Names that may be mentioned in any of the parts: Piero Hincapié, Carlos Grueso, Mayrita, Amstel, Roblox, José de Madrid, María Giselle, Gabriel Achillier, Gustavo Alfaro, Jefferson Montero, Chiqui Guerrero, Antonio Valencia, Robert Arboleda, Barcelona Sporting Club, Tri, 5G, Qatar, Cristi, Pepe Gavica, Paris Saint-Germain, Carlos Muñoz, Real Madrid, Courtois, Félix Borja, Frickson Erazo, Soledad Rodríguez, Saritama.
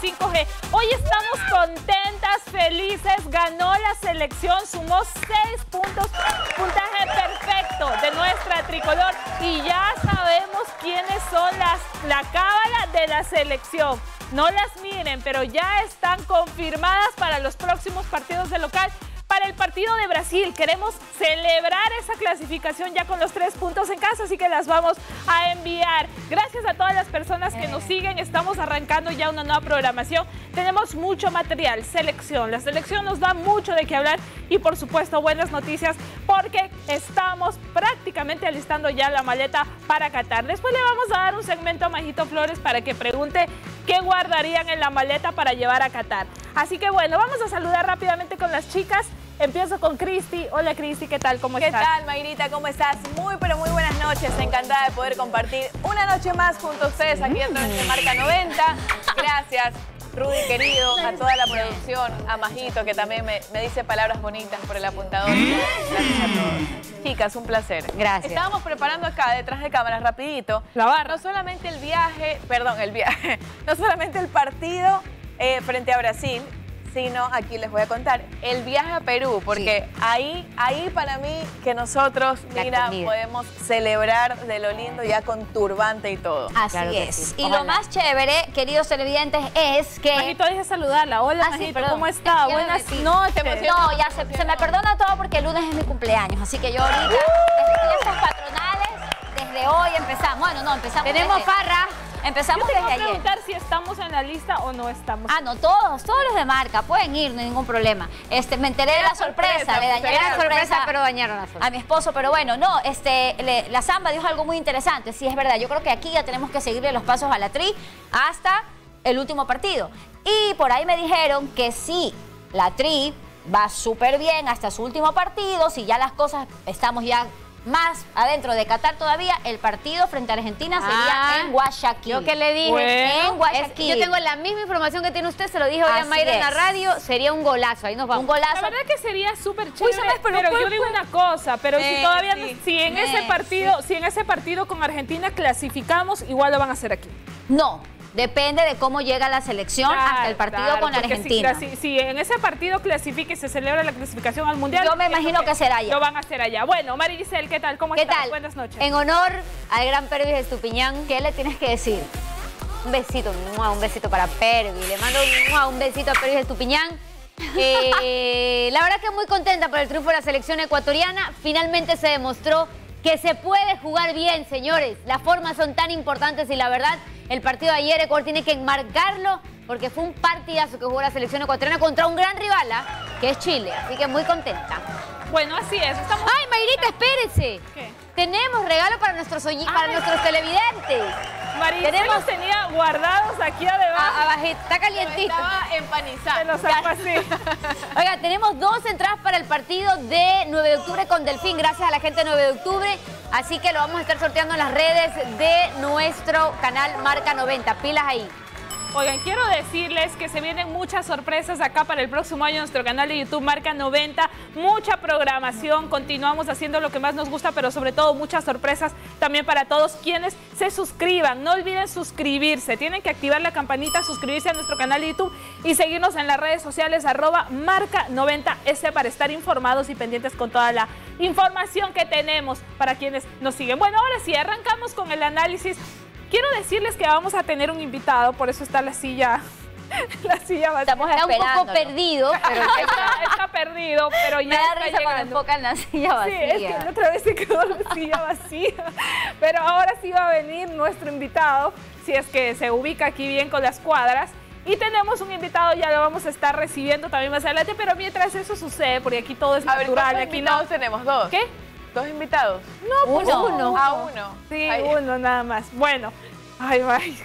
5G. Hoy estamos contentas, felices, ganó la selección, sumó 6 puntos, puntaje perfecto de nuestra tricolor y ya sabemos quiénes son la cábala de la selección. No las miren, pero ya están confirmadas para los próximos partidos de local. Para el partido de Brasil, queremos celebrar esa clasificación ya con los 3 puntos en casa, así que las vamos a enviar. Gracias a todas las personas que nos siguen, estamos arrancando ya una nueva programación. Tenemos mucho material, selección. La selección nos da mucho de qué hablar y, por supuesto, buenas noticias porque estamos prácticamente alistando ya la maleta para Qatar. Después le vamos a dar un segmento a Majito Flores para que pregunte qué guardarían en la maleta para llevar a Qatar. Así que bueno, vamos a saludar rápidamente con las chicas. Empiezo con Cristi. Hola Cristi, ¿qué tal? ¿Cómo estás? ¿Qué tal, Mayrita? ¿Cómo estás? Muy, pero muy buenas noches. Encantada de poder compartir una noche más junto a ustedes aquí en Marca 90. Gracias, Rudy querido, a toda la producción, a Majito, que también me dice palabras bonitas por el apuntador. Gracias a todos. Chicas, un placer. Gracias. Estábamos preparando acá, detrás de cámaras, rapidito. La barra. No solamente el viaje, perdón, no solamente el partido frente a Brasil, sino, aquí les voy a contar, el viaje a Perú, porque sí, ahí para mí que nosotros, mira, podemos celebrar de lo lindo ya con turbante y todo. Así claro es. Sí. Y lo más chévere, queridos televidentes, es que... Majito, deje saludarla. Hola, ah, Majito, sí, ¿cómo está? Buenas noches. No, ya se me perdona todo porque el lunes es mi cumpleaños, así que yo ahorita, desde fiestas patronales, desde hoy empezamos. Bueno, no, empezamos. Tenemos farra. Empezamos desde ayer. Yo tengo que preguntar si estamos en la lista o no estamos. Ah, no, todos los de marca pueden ir, no hay ningún problema. Me enteré de la sorpresa, le dañaron la sorpresa, pero dañaron la sorpresa. A mi esposo, pero bueno, no, la Samba dijo algo muy interesante, sí es verdad. Yo creo que aquí ya tenemos que seguirle los pasos a la Tri hasta el último partido. Y por ahí me dijeron que sí, la Tri va súper bien hasta su último partido, si ya las cosas estamos ya... Más adentro de Qatar todavía, el partido frente a Argentina sería en Guayaquil. Yo que le dije, bueno, en Guayaquil. Yo tengo la misma información que tiene usted, se lo dijo a Mayra en la radio, sería un golazo, ahí nos vamos. Un golazo. La verdad que sería súper chévere, pero yo digo una cosa, pero si todavía si en ese partido con Argentina clasificamos, igual lo van a hacer aquí. No. Depende de cómo llega la selección hasta el partido con la Argentina. Si en ese partido clasifique y se celebra la clasificación al Mundial... Yo me imagino que será allá. Lo van a hacer allá. Bueno, María Giselle, ¿qué tal? ¿Cómo estás? Buenas noches. En honor al gran Pervis Estupiñán, ¿qué le tienes que decir? Un besito para Pervis. Le mando un besito a Pervis Estupiñán. La verdad que muy contenta por el triunfo de la selección ecuatoriana. Finalmente se demostró que se puede jugar bien, señores. Las formas son tan importantes y la verdad... El partido de ayer Ecuador tiene que enmarcarlo porque fue un partidazo que jugó la selección ecuatoriana contra un gran rival, que es Chile. Así que muy contenta. Bueno, así es. Estamos... ¡Ay, Mayrita, espérense! ¿Qué? Tenemos regalo para nuestros televidentes. María, los tenía guardados aquí abajo. Está calientito. Estaba empanizado. Se los sacó así. Oiga, tenemos 2 entradas para el partido de 9 de octubre con Delfín. Gracias a la gente de 9 de octubre. Así que lo vamos a estar sorteando en las redes de nuestro canal Marca 90. Pilas ahí. Oigan, quiero decirles que se vienen muchas sorpresas acá para el próximo año en nuestro canal de YouTube Marca 90. Mucha programación, continuamos haciendo lo que más nos gusta, pero sobre todo muchas sorpresas también para todos quienes se suscriban. No olviden suscribirse, tienen que activar la campanita, suscribirse a nuestro canal de YouTube y seguirnos en las redes sociales @Marca90S para estar informados y pendientes con toda la información que tenemos para quienes nos siguen. Bueno, ahora sí, arrancamos con el análisis. Quiero decirles que vamos a tener un invitado, por eso está la silla vacía. Está un poco perdido, pero está perdido, pero ya está llegando. Me da risa cuando enfocan la silla vacía. Sí, es que otra vez se quedó la silla vacía, pero ahora sí va a venir nuestro invitado, si es que se ubica aquí bien con las cuadras. Y tenemos un invitado, ya lo vamos a estar recibiendo también más adelante, pero mientras eso sucede, porque aquí todo es natural. Aquí no tenemos 2. ¿Qué? ¿Dos invitados? No, pues uno. Ah, uno. Sí, ahí. Uno nada más. Bueno,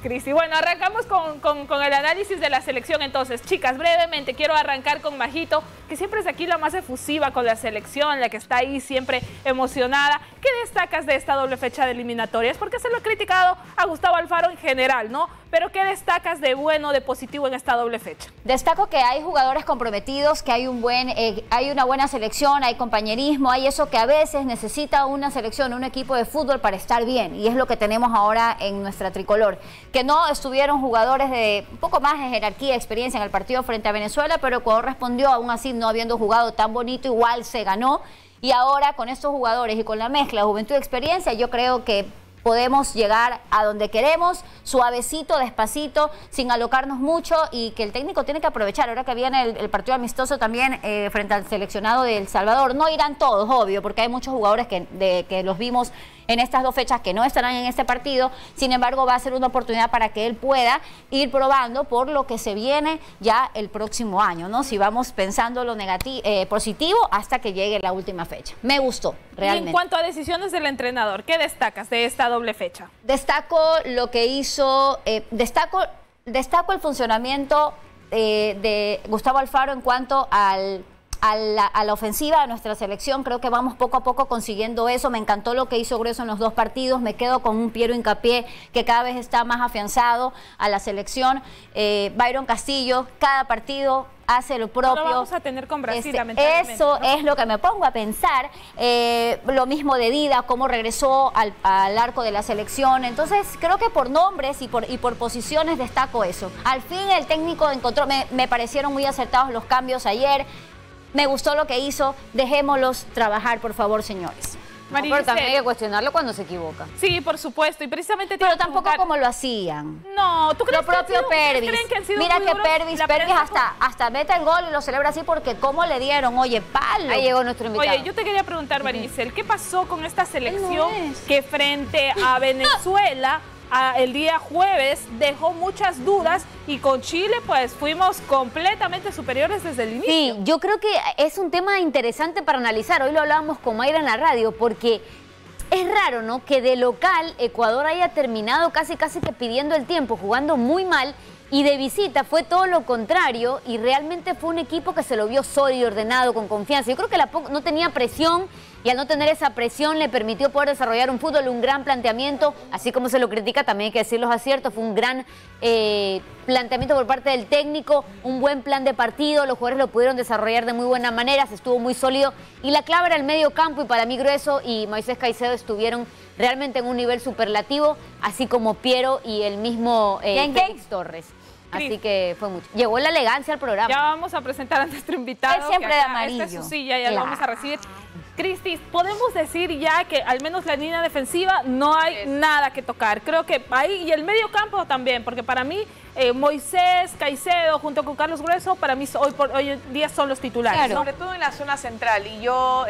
Cristi. Bueno, arrancamos con el análisis de la selección entonces. Chicas, brevemente quiero arrancar con Majito, que siempre es aquí la más efusiva con la selección, la que está ahí siempre emocionada. ¿Qué destacas de esta doble fecha de eliminatorias? Porque se lo ha criticado a Gustavo Alfaro en general, ¿no? Pero ¿qué destacas de bueno, de positivo en esta doble fecha? Destaco que hay jugadores comprometidos, que hay una buena selección, hay compañerismo, hay eso que a veces necesita una selección, un equipo de fútbol para estar bien, y es lo que tenemos ahora en nuestra tricolor. Que no estuvieron jugadores de un poco más de jerarquía, experiencia en el partido frente a Venezuela, pero Ecuador respondió, aún así no habiendo jugado tan bonito, igual se ganó. Y ahora con estos jugadores y con la mezcla juventud y experiencia, yo creo que podemos llegar a donde queremos, suavecito, despacito, sin alocarnos mucho, y que el técnico tiene que aprovechar. Ahora que viene el partido amistoso también frente al seleccionado de El Salvador, no irán todos, obvio, porque hay muchos jugadores que los vimos en estas dos fechas que no estarán en este partido. Sin embargo, va a ser una oportunidad para que él pueda ir probando por lo que se viene ya el próximo año, ¿no? Si vamos pensando lo negativo, positivo, hasta que llegue la última fecha. Me gustó, realmente. Y en cuanto a decisiones del entrenador, ¿qué destacas de esta doble fecha? Destaco lo que hizo, destaco el funcionamiento de Gustavo Alfaro en cuanto al... A la ofensiva de nuestra selección. Creo que vamos poco a poco consiguiendo eso. Me encantó lo que hizo Grueso en los dos partidos. Me quedo con un Piero Hincapié que cada vez está más afianzado a la selección. Bayron Castillo, cada partido hace lo propio. No lo vamos a tener con Brasil, lamentablemente, eso, ¿no? Es lo que me pongo a pensar. Lo mismo de Dida, cómo regresó al arco de la selección. Entonces creo que por nombres y por posiciones destaco eso. Al fin el técnico encontró, me parecieron muy acertados los cambios ayer. Me gustó lo que hizo, dejémoslos trabajar, por favor, señores. No, pero también hay que cuestionarlo cuando se equivoca. Sí, por supuesto, y precisamente... Pero tampoco como lo hacían. No, ¿tú crees que han sido? Lo propio Pervis. Mira que Pervis hasta mete el gol y lo celebra así porque cómo le dieron, oye, palo. Ahí llegó nuestro invitado. Oye, yo te quería preguntar, Maricel, ¿qué pasó con esta selección que frente a Venezuela... el día jueves dejó muchas dudas, y con Chile pues fuimos completamente superiores desde el inicio? Sí, yo creo que es un tema interesante para analizar. Hoy lo hablábamos con Mayra en la radio, porque es raro, ¿no?, que de local Ecuador haya terminado casi que pidiendo el tiempo, jugando muy mal, y de visita fue todo lo contrario, y realmente fue un equipo que se lo vio sólido, ordenado, con confianza. Yo creo que no tenía presión, y al no tener esa presión le permitió poder desarrollar un fútbol, un gran planteamiento, así como se lo critica, también hay que decir los aciertos. Fue un gran planteamiento por parte del técnico, un buen plan de partido, los jugadores lo pudieron desarrollar de muy buena manera, se estuvo muy sólido, y la clave era el medio campo, y para mí Grueso y Moisés Caicedo estuvieron realmente en un nivel superlativo, así como Piero y el mismo Félix Torres. Así que fue mucho. Llegó la elegancia al programa. Ya vamos a presentar a nuestro invitado. Él siempre de amarillo. Esta es su silla, ya la vamos a recibir. Cristi, podemos decir ya que al menos la línea defensiva no hay nada que tocar. Creo que ahí, y el medio campo también, porque para mí Moisés Caicedo junto con Carlos Grueso, para mí hoy en día son los titulares. Claro. ¿No? Sobre todo en la zona central, y yo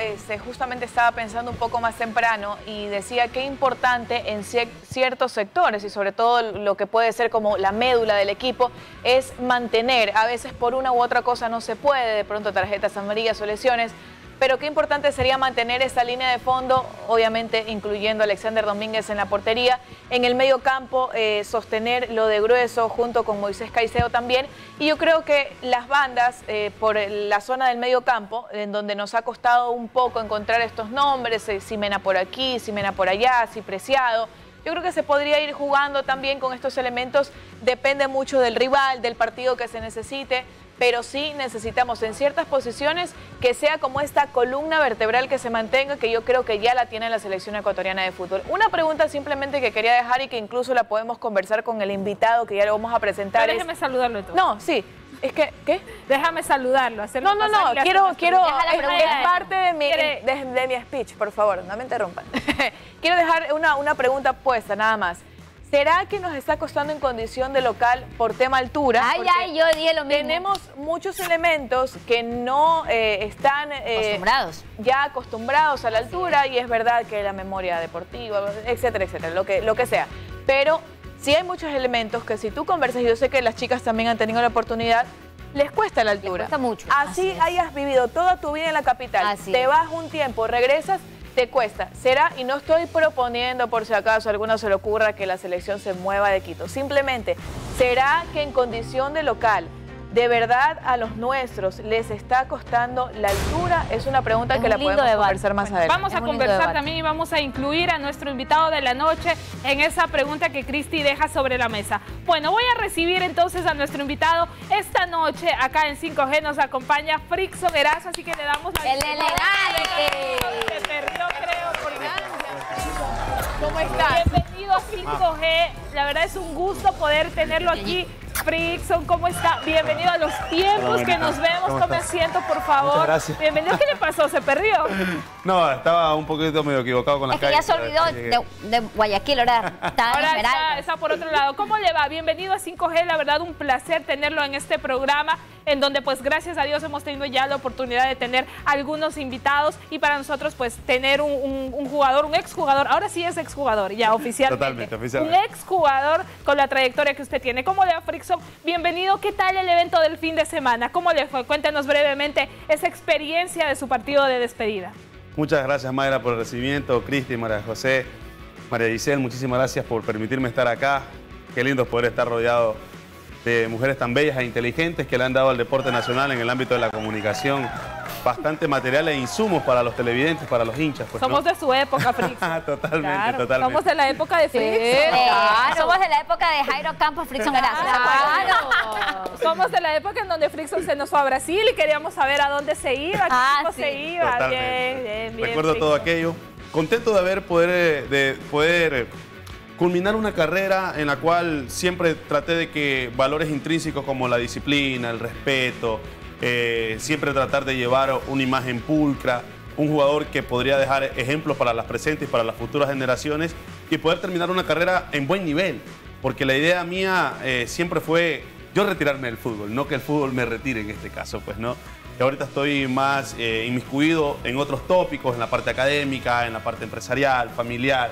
justamente estaba pensando un poco más temprano y decía qué importante en ciertos sectores, y sobre todo lo que puede ser como la médula del equipo, es mantener. A veces por una u otra cosa no se puede, de pronto tarjetas amarillas o lesiones, pero qué importante sería mantener esa línea de fondo, obviamente incluyendo a Alexander Domínguez en la portería, en el medio campo sostener lo de Grueso junto con Moisés Caicedo también, y yo creo que las bandas por la zona del medio campo, en donde nos ha costado un poco encontrar estos nombres, Ximena por aquí, Ximena por allá, si Preciado, yo creo que se podría ir jugando también con estos elementos. Depende mucho del rival, del partido que se necesite, pero sí necesitamos en ciertas posiciones que sea como esta columna vertebral que se mantenga, que yo creo que ya la tiene la selección ecuatoriana de fútbol. Una pregunta simplemente que quería dejar, y que incluso la podemos conversar con el invitado que ya lo vamos a presentar. Pero déjame saludarlo tú. No, sí. Es que, ¿qué? Déjame saludarlo. No, no, no, quiero es parte de mi speech, por favor, no me interrumpan. Quiero dejar una pregunta puesta, nada más. ¿Será que nos está costando en condición de local por tema altura? Ay, yo dije lo mismo. Tenemos muchos elementos que no están ya acostumbrados a la altura, y es verdad que la memoria deportiva, etcétera, etcétera, lo que sea. Pero sí hay muchos elementos que si tú conversas, y yo sé que las chicas también han tenido la oportunidad, les cuesta la altura. Les cuesta mucho. Así hayas vivido toda tu vida en la capital, te vas un tiempo, regresas, te cuesta. Será, y no estoy proponiendo por si acaso a alguno se le ocurra que la selección se mueva de Quito, simplemente, ¿será que en condición de local de verdad a los nuestros les está costando la altura? Es una pregunta que la podemos conversar más adelante. Vamos a conversar también y vamos a incluir a nuestro invitado de la noche en esa pregunta que Cristi deja sobre la mesa. Bueno, voy a recibir entonces a nuestro invitado esta noche acá en 5G. Nos acompaña Frickson Erazo, así que le damos la bienvenida. Se perdió, creo, porque... ¿Cómo estás? Bienvenido a 5G. La verdad es un gusto poder tenerlo aquí. Frickson, ¿cómo está? Bienvenido a los tiempos que nos vemos. Tome asiento, por favor. Bienvenido. ¿Qué le pasó? ¿Se perdió? No, estaba un poquito medio equivocado con la calle. Es que ya se olvidó de Guayaquil, ahora está por otro lado. ¿Cómo le va? Bienvenido a 5G, la verdad un placer tenerlo en este programa, en donde pues gracias a Dios hemos tenido ya la oportunidad de tener algunos invitados y para nosotros pues tener un jugador, un exjugador, ahora sí es exjugador ya oficialmente. Totalmente, oficialmente. Un exjugador con la trayectoria que usted tiene. ¿Cómo le va, Frickson? Bienvenido, ¿qué tal el evento del fin de semana? ¿Cómo le fue? Cuéntenos brevemente esa experiencia de su partido de despedida. Muchas gracias, Mayra, por el recibimiento, Cristi, María José, María Giselle, muchísimas gracias por permitirme estar acá. Qué lindo poder estar rodeado de mujeres tan bellas e inteligentes que le han dado al deporte nacional en el ámbito de la comunicación bastante material e insumos para los televidentes, para los hinchas. Pues, somos de su época, Frickson. Totalmente, claro, totalmente. Somos de la época de Frickson. Claro. Somos de la época de Jairo Campos, Frickson. Claro. Claro. Somos de la época en donde Frickson se nos fue a Brasil y queríamos saber a dónde se iba, cómo se iba. Totalmente. Bien, recuerdo Frickson. Todo aquello. Contento de haber poder culminar una carrera en la cual siempre traté de que valores intrínsecos como la disciplina, el respeto, siempre tratar de llevar una imagen pulcra, un jugador que podría dejar ejemplos para las presentes y para las futuras generaciones y poder terminar una carrera en buen nivel, porque la idea mía siempre fue yo retirarme del fútbol, no que el fútbol me retire en este caso, pues no. Y ahorita estoy más inmiscuido en otros tópicos, en la parte académica, en la parte empresarial, familiar,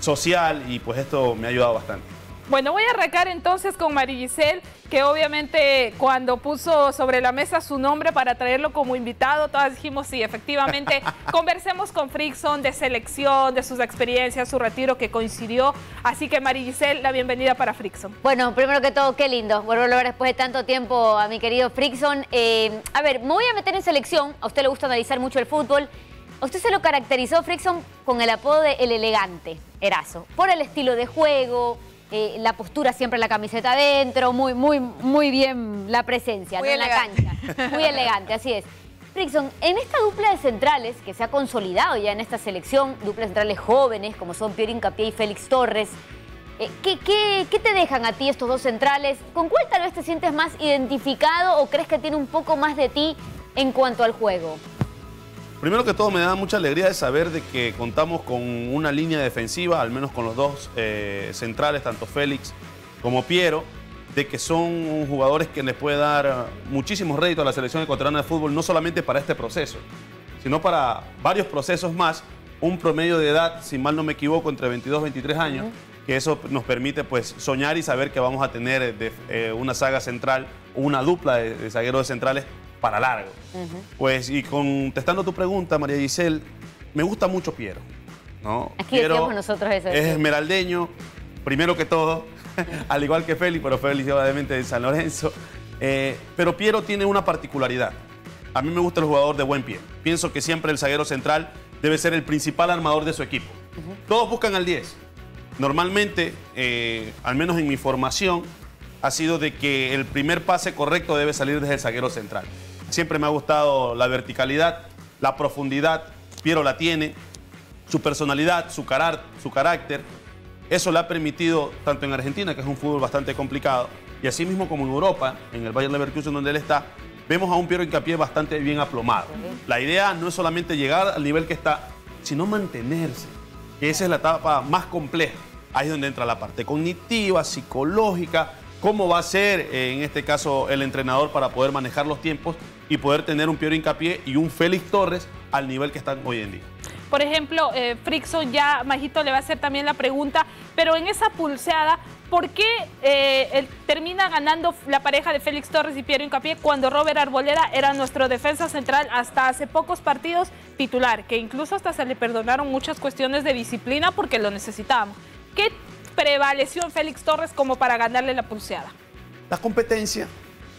social, y pues esto me ha ayudado bastante. Bueno, voy a arrancar entonces con María Giselle, que obviamente cuando puso sobre la mesa su nombre para traerlo como invitado, todas dijimos sí, efectivamente, conversemos con Frickson de selección, de sus experiencias, su retiro que coincidió. Así que María Giselle, la bienvenida para Frickson. Bueno, primero que todo, qué lindo volver a ver después de tanto tiempo a mi querido Frickson. A ver, me voy a meter en selección, a usted le gusta analizar mucho el fútbol. Usted se lo caracterizó, Frickson, con el apodo de El Elegante Erazo, por el estilo de juego, la postura siempre, la camiseta adentro, muy bien la presencia, muy ¿no? en la cancha. Muy elegante, así es. Frickson, en esta dupla de centrales que se ha consolidado ya en esta selección, dupla de centrales jóvenes como son Piero Hincapié y Félix Torres, ¿qué te dejan a ti estos dos centrales? ¿Con cuál tal vez te sientes más identificado o crees que tiene un poco más de ti en cuanto al juego? Primero que todo, me da mucha alegría de saber de que contamos con una línea defensiva, al menos con los dos centrales, tanto Félix como Piero, de que son jugadores que les puede dar muchísimos réditos a la selección ecuatoriana de fútbol, no solamente para este proceso, sino para varios procesos más, un promedio de edad, si mal no me equivoco, entre 22 y 23 años, que eso nos permite pues soñar y saber que vamos a tener una saga central, una dupla de zagueros de centrales para largo. Pues, y contestando tu pregunta, María Giselle, me gusta mucho Piero, ¿no? Aquí Piero nosotros eso, es esmeraldeño, primero que todo, al igual que Félix, pero Félix obviamente de San Lorenzo. Pero Piero tiene una particularidad. A mí me gusta el jugador de buen pie. Pienso que siempre el zaguero central debe ser el principal armador de su equipo. Todos buscan al 10. Normalmente, al menos en mi formación, ha sido de que el primer pase correcto debe salir desde el zaguero central. Siempre me ha gustado la verticalidad, la profundidad, Piero la tiene, su personalidad, su carácter. Eso le ha permitido, tanto en Argentina, que es un fútbol bastante complicado, y así mismo como en Europa, en el Bayern de Múnich, donde él está, vemos a un Piero Hincapié bastante bien aplomado. La idea no es solamente llegar al nivel que está, sino mantenerse, que esa es la etapa más compleja. Ahí es donde entra la parte cognitiva, psicológica, cómo va a ser, en este caso, el entrenador para poder manejar los tiempos y poder tener un Piero Hincapié y un Félix Torres al nivel que están hoy en día. Por ejemplo, Frickson, ya Majito le va a hacer también la pregunta, pero en esa pulseada, ¿por qué termina ganando la pareja de Félix Torres y Piero Hincapié cuando Robert Arboleda era nuestro defensa central hasta hace pocos partidos titular, que incluso hasta se le perdonaron muchas cuestiones de disciplina porque lo necesitábamos? ¿Qué prevaleció en Félix Torres como para ganarle la pulseada? La competencia.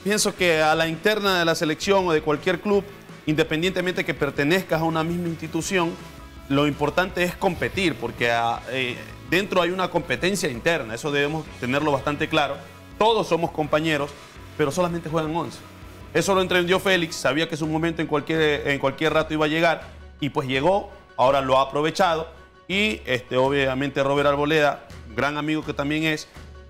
Pienso que a la interna de la selección o de cualquier club, independientemente que pertenezcas a una misma institución, lo importante es competir, porque dentro hay una competencia interna, eso debemos tenerlo bastante claro. Todos somos compañeros, pero solamente juegan 11. Eso lo entendió Félix, sabía que su momento en cualquier rato iba a llegar, y pues llegó, ahora lo ha aprovechado, y obviamente Robert Arboleda, gran amigo que también es,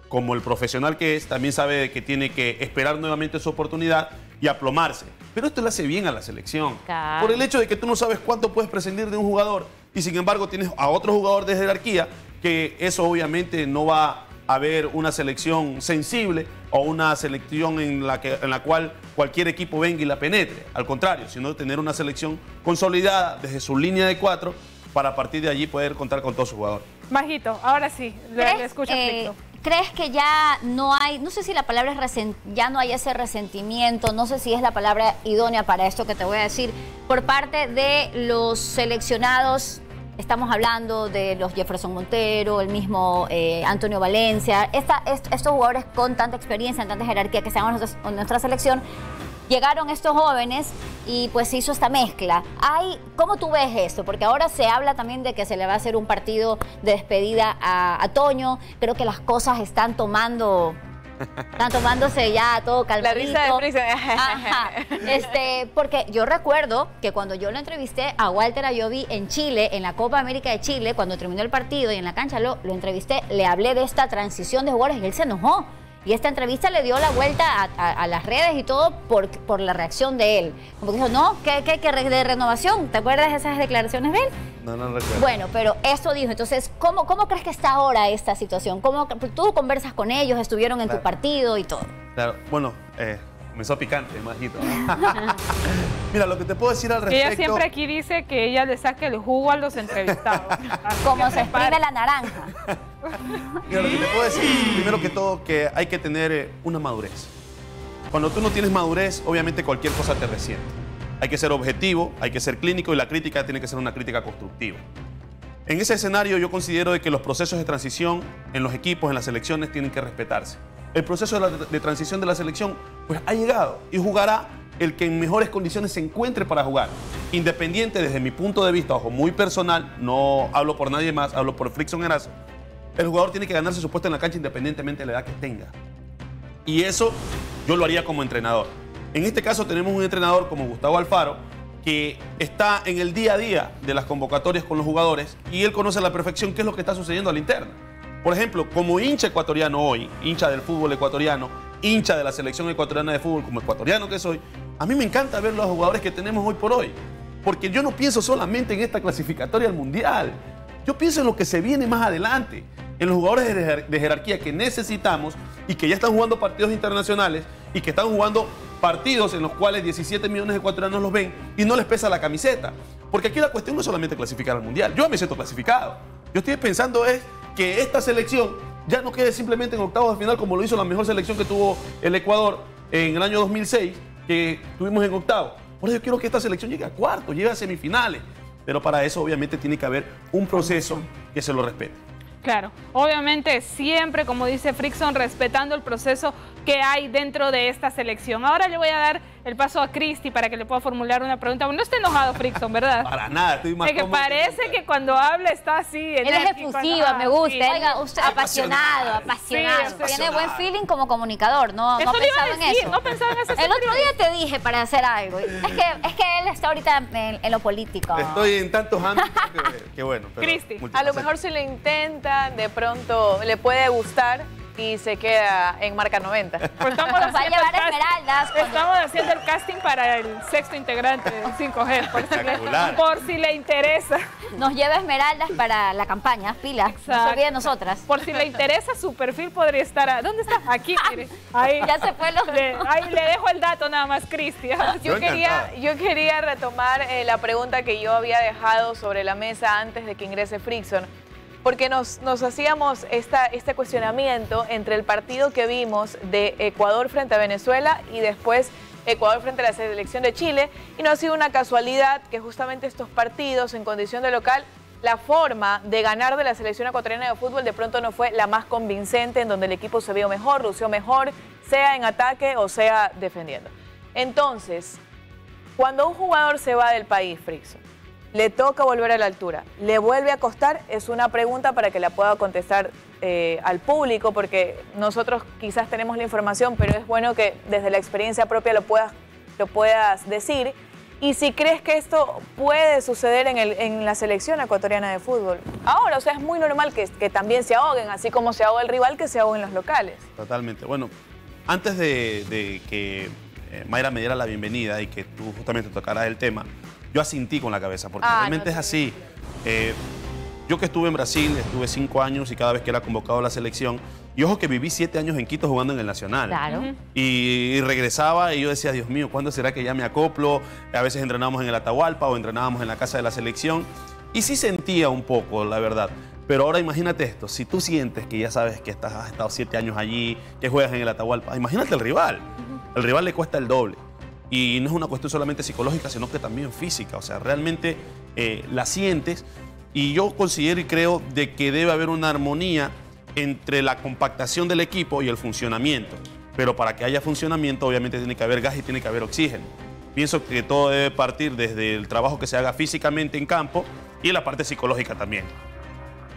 como el profesional que es, también sabe que tiene que esperar nuevamente su oportunidad y aplomarse. Pero esto le hace bien a la selección. Claro. Por el hecho de que tú no sabes cuánto puedes prescindir de un jugador y sin embargo tienes a otro jugador de jerarquía, que eso obviamente no va a haber una selección sensible o una selección en la cual cualquier equipo venga y la penetre. Al contrario, sino tener una selección consolidada desde su línea de 4 para a partir de allí poder contar con todos sus jugadores. Majito, ahora sí, le escucho Frickson. ¿Crees que ya no hay, no sé si la palabra es ya no hay ese resentimiento, no sé si es la palabra idónea para esto que te voy a decir, por parte de los seleccionados? Estamos hablando de los Jefferson Montero, el mismo Antonio Valencia, estos jugadores con tanta experiencia, en tanta jerarquía que sean en nuestra selección. Llegaron estos jóvenes y pues se hizo esta mezcla. ¿Cómo tú ves esto? Porque ahora se habla también de que se le va a hacer un partido de despedida a Toño. Creo que las cosas están tomándose ya todo calmadito. La risa de prisa. Ajá. Porque yo recuerdo que cuando yo lo entrevisté a Walter Ayoví en Chile, en la Copa América de Chile, cuando terminó el partido y en la cancha lo entrevisté, le hablé de esta transición de jugadores y él se enojó. Y esta entrevista le dio la vuelta a las redes y todo por la reacción de él. Como que dijo, no, ¿qué de renovación? ¿Te acuerdas de esas declaraciones de él? No recuerdo. Bueno, pero eso dijo. Entonces, ¿cómo crees que está ahora esta situación? Tú conversas con ellos, estuvieron en tu partido y todo. Claro, bueno, comenzó picante, Majito. Mira, lo que te puedo decir al respecto... Ella siempre aquí dice que ella le saca el jugo a los entrevistados. Como se escribe la naranja. Mira, lo que te puedo decir, primero que todo, que hay que tener una madurez. Cuando tú no tienes madurez, obviamente cualquier cosa te resiente. Hay que ser objetivo, hay que ser clínico y la crítica tiene que ser una crítica constructiva. En ese escenario yo considero de que los procesos de transición en los equipos, en las selecciones, tienen que respetarse. El proceso de transición de la selección pues ha llegado y jugará el que en mejores condiciones se encuentre para jugar. Independiente, desde mi punto de vista, ojo, muy personal, no hablo por nadie más, hablo por Frickson Erazo. El jugador tiene que ganarse su puesto en la cancha independientemente de la edad que tenga. Y eso yo lo haría como entrenador. En este caso tenemos un entrenador como Gustavo Alfaro que está en el día a día de las convocatorias con los jugadores y él conoce a la perfección qué es lo que está sucediendo a la interna. Por ejemplo, como hincha ecuatoriano hoy, hincha del fútbol ecuatoriano, hincha de la selección ecuatoriana de fútbol, como ecuatoriano que soy, a mí me encanta ver los jugadores que tenemos hoy por hoy, porque yo no pienso solamente en esta clasificatoria al Mundial, yo pienso en lo que se viene más adelante, en los jugadores de jerarquía que necesitamos y que ya están jugando partidos internacionales y que están jugando partidos en los cuales 17 millones de ecuatorianos los ven y no les pesa la camiseta, porque aquí la cuestión no es solamente clasificar al Mundial, yo me siento clasificado, yo estoy pensando es que esta selección ya no quede simplemente en octavos de final como lo hizo la mejor selección que tuvo el Ecuador en el año 2006, que tuvimos en octavos. Por eso yo quiero que esta selección llegue a cuartos, llegue a semifinales. Pero para eso obviamente tiene que haber un proceso que se lo respete. Claro, obviamente siempre, como dice Frickson, respetando el proceso que hay dentro de esta selección. Ahora le voy a dar el paso a Cristi para que le pueda formular una pregunta. Bueno, no está enojado Frickson, ¿verdad? Para nada, estoy más cómodo. Parece que cuando habla está así. Él es efusiva, me gusta. Sí. Oiga, usted apasionado. Sí, tiene buen feeling como comunicador, ¿no? Eso no pensaba en eso. No pensaba en eso. El otro día te dije para hacer algo. Es que él está ahorita en lo político. Estoy en tantos ámbitos que bueno. Cristi, a lo mejor si lo intenta, de pronto le puede gustar y se queda en Marca 90. Pues estamos haciendo el casting para el sexto integrante del 5G, por si le interesa. Nos lleva esmeraldas para la campaña, pilas, no se olviden nosotras. Por si le interesa, su perfil podría estar... ¿Dónde está? Aquí, mire. Ahí, ya se fue ahí le dejo el dato nada más, Cristi. Yo quería retomar la pregunta que yo había dejado sobre la mesa antes de que ingrese Frickson. Porque nos hacíamos este cuestionamiento entre el partido que vimos de Ecuador frente a Venezuela y después Ecuador frente a la selección de Chile. Y no ha sido una casualidad que justamente estos partidos en condición de local, la forma de ganar de la selección ecuatoriana de fútbol de pronto no fue la más convincente, en donde el equipo se vio mejor, lució mejor, sea en ataque o sea defendiendo. Entonces, cuando un jugador se va del país, Frickson, le toca volver a la altura, le vuelve a costar, es una pregunta para que la pueda contestar al público, porque nosotros quizás tenemos la información, pero es bueno que desde la experiencia propia lo puedas decir. Y si crees que esto puede suceder en la selección ecuatoriana de fútbol. Ahora, o sea, es muy normal que también se ahoguen, así como se ahoga el rival, que se ahoguen los locales. Totalmente. Bueno, antes de que Mayra me diera la bienvenida y que tú justamente tocaras el tema, yo asintí con la cabeza, porque realmente no es así. Yo que estuve en Brasil, estuve 5 años y cada vez que era convocado a la selección, y ojo que viví 7 años en Quito jugando en el Nacional. Claro. Y regresaba y yo decía, Dios mío, ¿cuándo será que ya me acoplo? A veces entrenábamos en el Atahualpa o entrenábamos en la casa de la selección. Y sí sentía un poco, la verdad. Pero ahora imagínate esto, si tú sientes que ya sabes que has estado 7 años allí, que juegas en el Atahualpa, imagínate el rival. El rival le cuesta el doble. Y no es una cuestión solamente psicológica, sino que también física. O sea, realmente la sientes. Y yo considero y creo de que debe haber una armonía entre la compactación del equipo y el funcionamiento. Pero para que haya funcionamiento, obviamente tiene que haber gas y tiene que haber oxígeno. Pienso que todo debe partir desde el trabajo que se haga físicamente en campo y la parte psicológica también.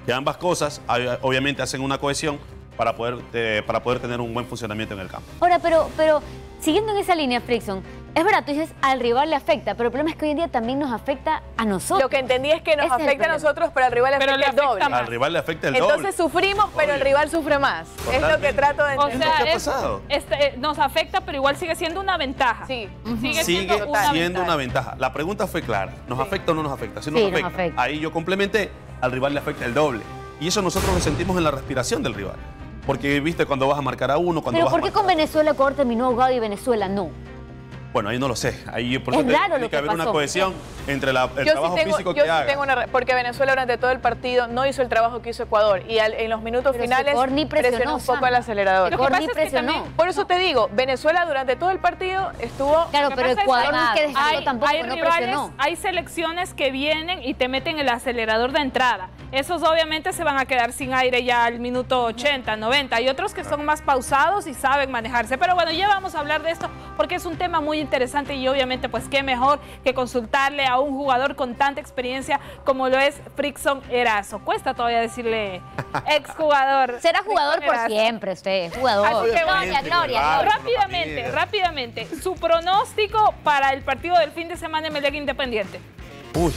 Que ambas cosas, obviamente, hacen una cohesión para poder tener un buen funcionamiento en el campo. Ahora, pero siguiendo en esa línea, Frickson, es verdad, tú dices, al rival le afecta, pero el problema es que hoy en día también nos afecta a nosotros. Lo que entendí es que nos afecta a nosotros, pero al rival le afecta el doble. Al rival le afecta el doble. Entonces sufrimos, pero el rival sufre más. Es lo que trato de entender. O sea, ¿qué ha pasado? Nos afecta, pero igual sigue siendo una ventaja. Sí. Sigue siendo una ventaja. La pregunta fue clara. ¿Nos afecta o no nos afecta? Sí, nos afecta. Ahí yo complementé, al rival le afecta el doble. Y eso nosotros lo sentimos en la respiración del rival. Porque, viste, cuando vas a marcar a uno, cuando vas a marcar a otro. ¿Pero por qué con Venezuela Ecuador terminó ahogado y Venezuela no? Bueno, ahí no lo sé. Ahí por eso tiene que haber una cohesión entre el trabajo físico que haga. Porque Venezuela durante todo el partido no hizo el trabajo que hizo Ecuador. Y en los minutos finales presionó un poco el acelerador. Por eso te digo, Venezuela durante todo el partido estuvo... Claro, pero Ecuador no es que dejó tampoco, no presionó. Hay selecciones que vienen y te meten el acelerador de entrada. Esos obviamente se van a quedar sin aire ya al minuto 80, 90. Hay otros que son más pausados y saben manejarse. Pero bueno, ya vamos a hablar de esto porque es un tema muy interesante y obviamente pues qué mejor que consultarle a un jugador con tanta experiencia como lo es Frickson Erazo. Cuesta todavía decirle exjugador. Será jugador por siempre usted, jugador. Gloria, gloria. Rápidamente, su pronóstico para el partido del fin de semana en Melec Independiente. Uy,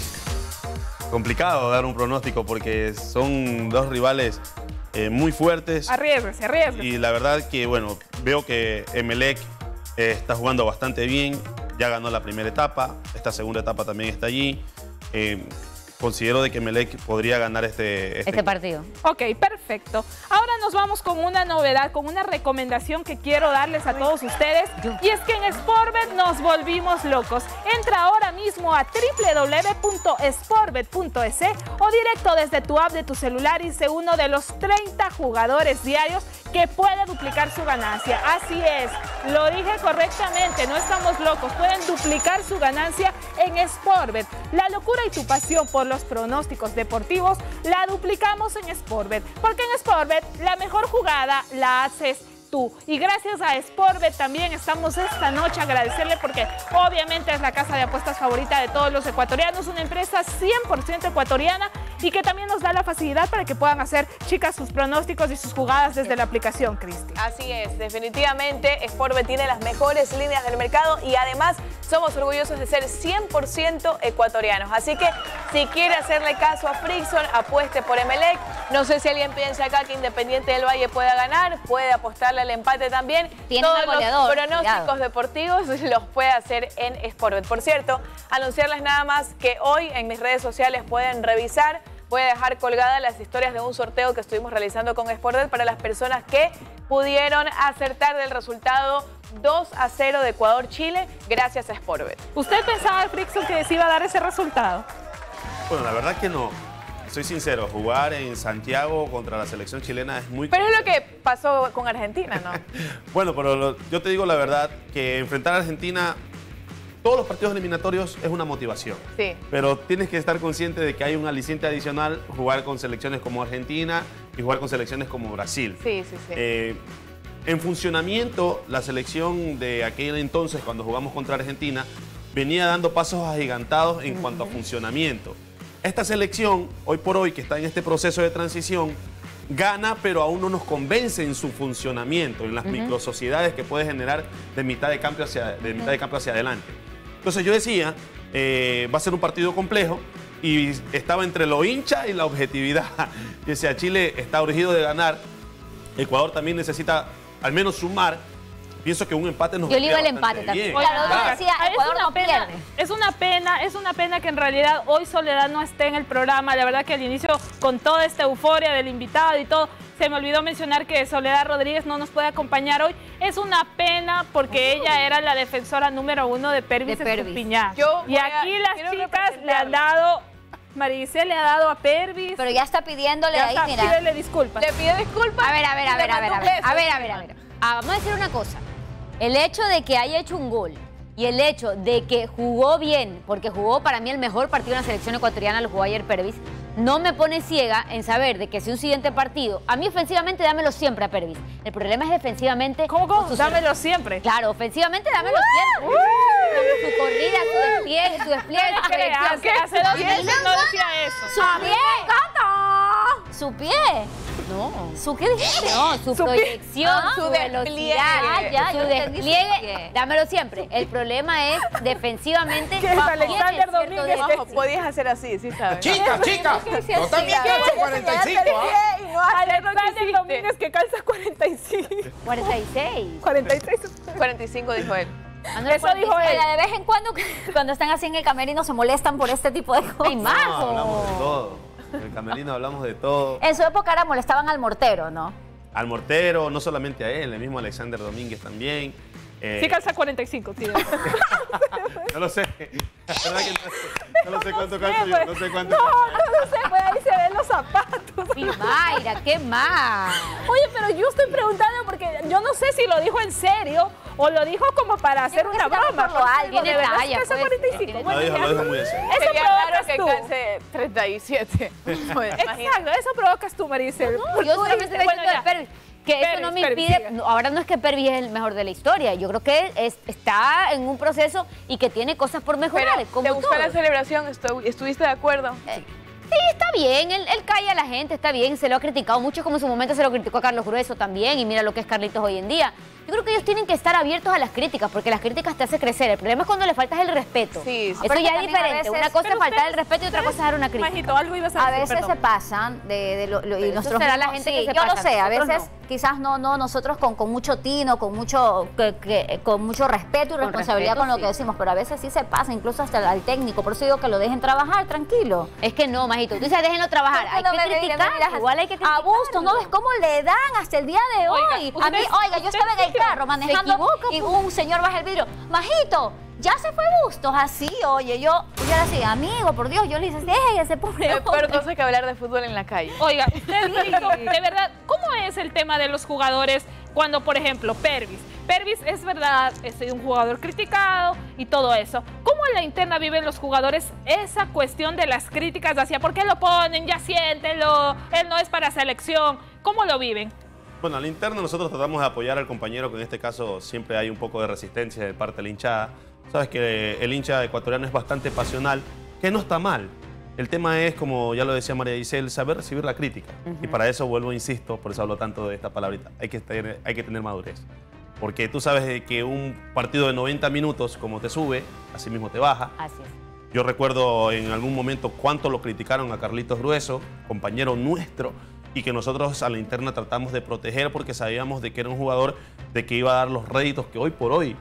complicado dar un pronóstico porque son dos rivales muy fuertes. Arriesgue. Y la verdad que bueno, veo que Melec está jugando bastante bien, ya ganó la primera etapa, esta segunda etapa también está allí. Considero de que Melec podría ganar este partido. Ok, perfecto. Ahora nos vamos con una novedad, con una recomendación que quiero darles a todos ustedes. Y es que en Sportbet nos volvimos locos. Entra ahora mismo a www.sportbet.es o directo desde tu app de tu celular y sé uno de los 30 jugadores diarios que puede duplicar su ganancia. Así es, lo dije correctamente, no estamos locos. Pueden duplicar su ganancia en Sportbet. La locura y tu pasión por los pronósticos deportivos la duplicamos en Sportbet. Porque en Sportbet la mejor jugada la haces tú. Y gracias a Sportbet también estamos esta noche a agradecerle porque obviamente es la casa de apuestas favorita de todos los ecuatorianos, una empresa 100% ecuatoriana y que también nos da la facilidad para que puedan hacer, chicas, sus pronósticos y sus jugadas desde la aplicación, Cristi. Así es, definitivamente Sportbet tiene las mejores líneas del mercado y además somos orgullosos de ser 100% ecuatorianos. Así que si quiere hacerle caso a Frickson, apueste por Emelec. No sé si alguien piensa acá que Independiente del Valle pueda ganar, puede apostarle el empate también. Todos los pronósticos deportivos los puede hacer en Sportbet. Por cierto, anunciarles nada más que hoy en mis redes sociales pueden revisar. Voy a dejar colgadas las historias de un sorteo que estuvimos realizando con Sportbet para las personas que pudieron acertar del resultado 2-0 de Ecuador-Chile gracias a Sportbet. ¿Usted pensaba, Frickson, que se iba a dar ese resultado? Bueno, la verdad que no. Soy sincero, jugar en Santiago contra la selección chilena es muy... Pero es lo que pasó con Argentina, ¿no? Bueno, pero yo te digo la verdad que enfrentar a Argentina, todos los partidos eliminatorios es una motivación. Sí. Pero tienes que estar consciente de que hay un aliciente adicional jugar con selecciones como Argentina y jugar con selecciones como Brasil. Sí. En funcionamiento, la selección de aquel entonces, cuando jugamos contra Argentina, venía dando pasos agigantados en cuanto a funcionamiento. Esta selección, hoy por hoy, que está en este proceso de transición, gana, pero aún no nos convence en su funcionamiento, en las microsociedades que puede generar de mitad de campo hacia adelante. Entonces yo decía, va a ser un partido complejo, y estaba entre lo hincha y la objetividad. Y decía, Chile está urgido de ganar, Ecuador también necesita al menos sumar. Pienso que un empate nos... Yo le iba al empate también. Es una pena que en realidad hoy Soledad no esté en el programa. La verdad que al inicio, con toda esta euforia del invitado y todo, se me olvidó mencionar que Soledad Rodríguez no nos puede acompañar hoy. Es una pena porque ella era la defensora número uno de Pervis Estupiñán. Y aquí las chicas le han dado... Maricel le ha dado a Pervis. Pero ya está pidiéndole ahí, mira. Pídele disculpas. Le pidió disculpas. A ver. Vamos a decir una cosa. El hecho de que haya hecho un gol y el hecho de que jugó bien, porque jugó para mí el mejor partido en la selección ecuatoriana, lo jugó ayer Pervis, no me pone ciega en saber de que si un siguiente partido... A mí ofensivamente dámelo siempre a Pervis. El problema es defensivamente... ¿Cómo? Dámelo siempre. Claro, ofensivamente dámelo siempre. Su corrida, su despliegue, su selección. Que hace 2 meses no decía eso. ¡Su pie! ¡Su pie! No. ¿Su qué dijiste? No, su proyección, su velocidad, su despliegue. Dámelo siempre. El problema es defensivamente... Que Alexander Domínguez, podías hacer así, sí sabes. ¡Chica! No también calza 45, ¿ah? Alexander Domínguez que calza 45. 46. 46. 45 dijo él. Andrés, eso dijo él. De vez en cuando están así en el camerino se molestan por este tipo de cosas. No, hablamos de todo. En el camerino hablamos de todo. En su época era molestaban al Mortero, ¿no? Al Mortero, no solamente a él, el mismo Alexander Domínguez también. Sí calza 45, tío. No lo sé. No sé cuánto calza yo. Pues ahí se ven los zapatos. Y Mayra, qué mal. Oye, pero yo estoy preguntando porque yo no sé si lo dijo en serio o lo dijo como para hacer una broma. Tiene talla, pues. Lo dijo muy en serio. Sería raro que calce 37. Exacto, eso provocas tú, Maricel. Yo solamente estoy diciendo de Pervis. Que eso no me impide, ahora no es que Pervis es el mejor de la historia, yo creo que está en un proceso y que tiene cosas por mejorar. Pero, como ¿te gustó la celebración? ¿Estuviste de acuerdo? Sí, está bien, él calla a la gente, está bien, se lo ha criticado mucho, como en su momento se lo criticó a Carlos Grueso también, y mira lo que es Carlitos hoy en día. Yo creo que ellos tienen que estar abiertos a las críticas, porque las críticas te hacen crecer. El problema es cuando le faltas el respeto. Sí, eso ya es diferente. Veces, una cosa es faltar el respeto y otra cosa es dar una crítica. Majito, algo ibas a decir, veces perdón. Se pasan y nosotros será la gente que se pasa. Yo no sé, a veces no. Quizás no nosotros con mucho tino, con mucho respeto y responsabilidad con lo que decimos, pero a veces sí se pasa, incluso hasta al técnico. Por eso digo que lo dejen trabajar tranquilo. Es que no, Majito. Tú dices, déjenlo trabajar. Hay que criticar, igual hay que criticar. A gusto, ¿no ves cómo le dan hasta el día de hoy? A mí, oiga, yo estaba en el carro manejando y un señor baja el vidrio. Majito, ya se fue Bustos, así, oye, yo era así, amigo, por Dios, yo le dije, deje ese pobre hombre. Peor cosa que hablar de fútbol en la calle. Oiga, de verdad, ¿cómo es el tema de los jugadores cuando, por ejemplo, Pervis es verdad, es un jugador criticado y todo eso? ¿Cómo en la interna viven los jugadores esa cuestión de las críticas hacia por qué lo ponen, ya siéntelo, él no es para selección? ¿Cómo lo viven? Bueno, al interno nosotros tratamos de apoyar al compañero, que en este caso siempre hay un poco de resistencia de parte de la hinchada. Sabes que el hincha ecuatoriano es bastante pasional, que no está mal. El tema es, como ya lo decía María Giselle, saber recibir la crítica. Y para eso vuelvo, insisto, por eso hablo tanto de esta palabrita. Hay que tener madurez. Porque tú sabes que un partido de 90 minutos, como te sube, así mismo te baja. Así es. Yo recuerdo en algún momento cuánto lo criticaron a Carlitos Grueso, compañero nuestro, y que nosotros a la interna tratamos de proteger porque sabíamos de que era un jugador de que iba a dar los réditos que hoy por hoy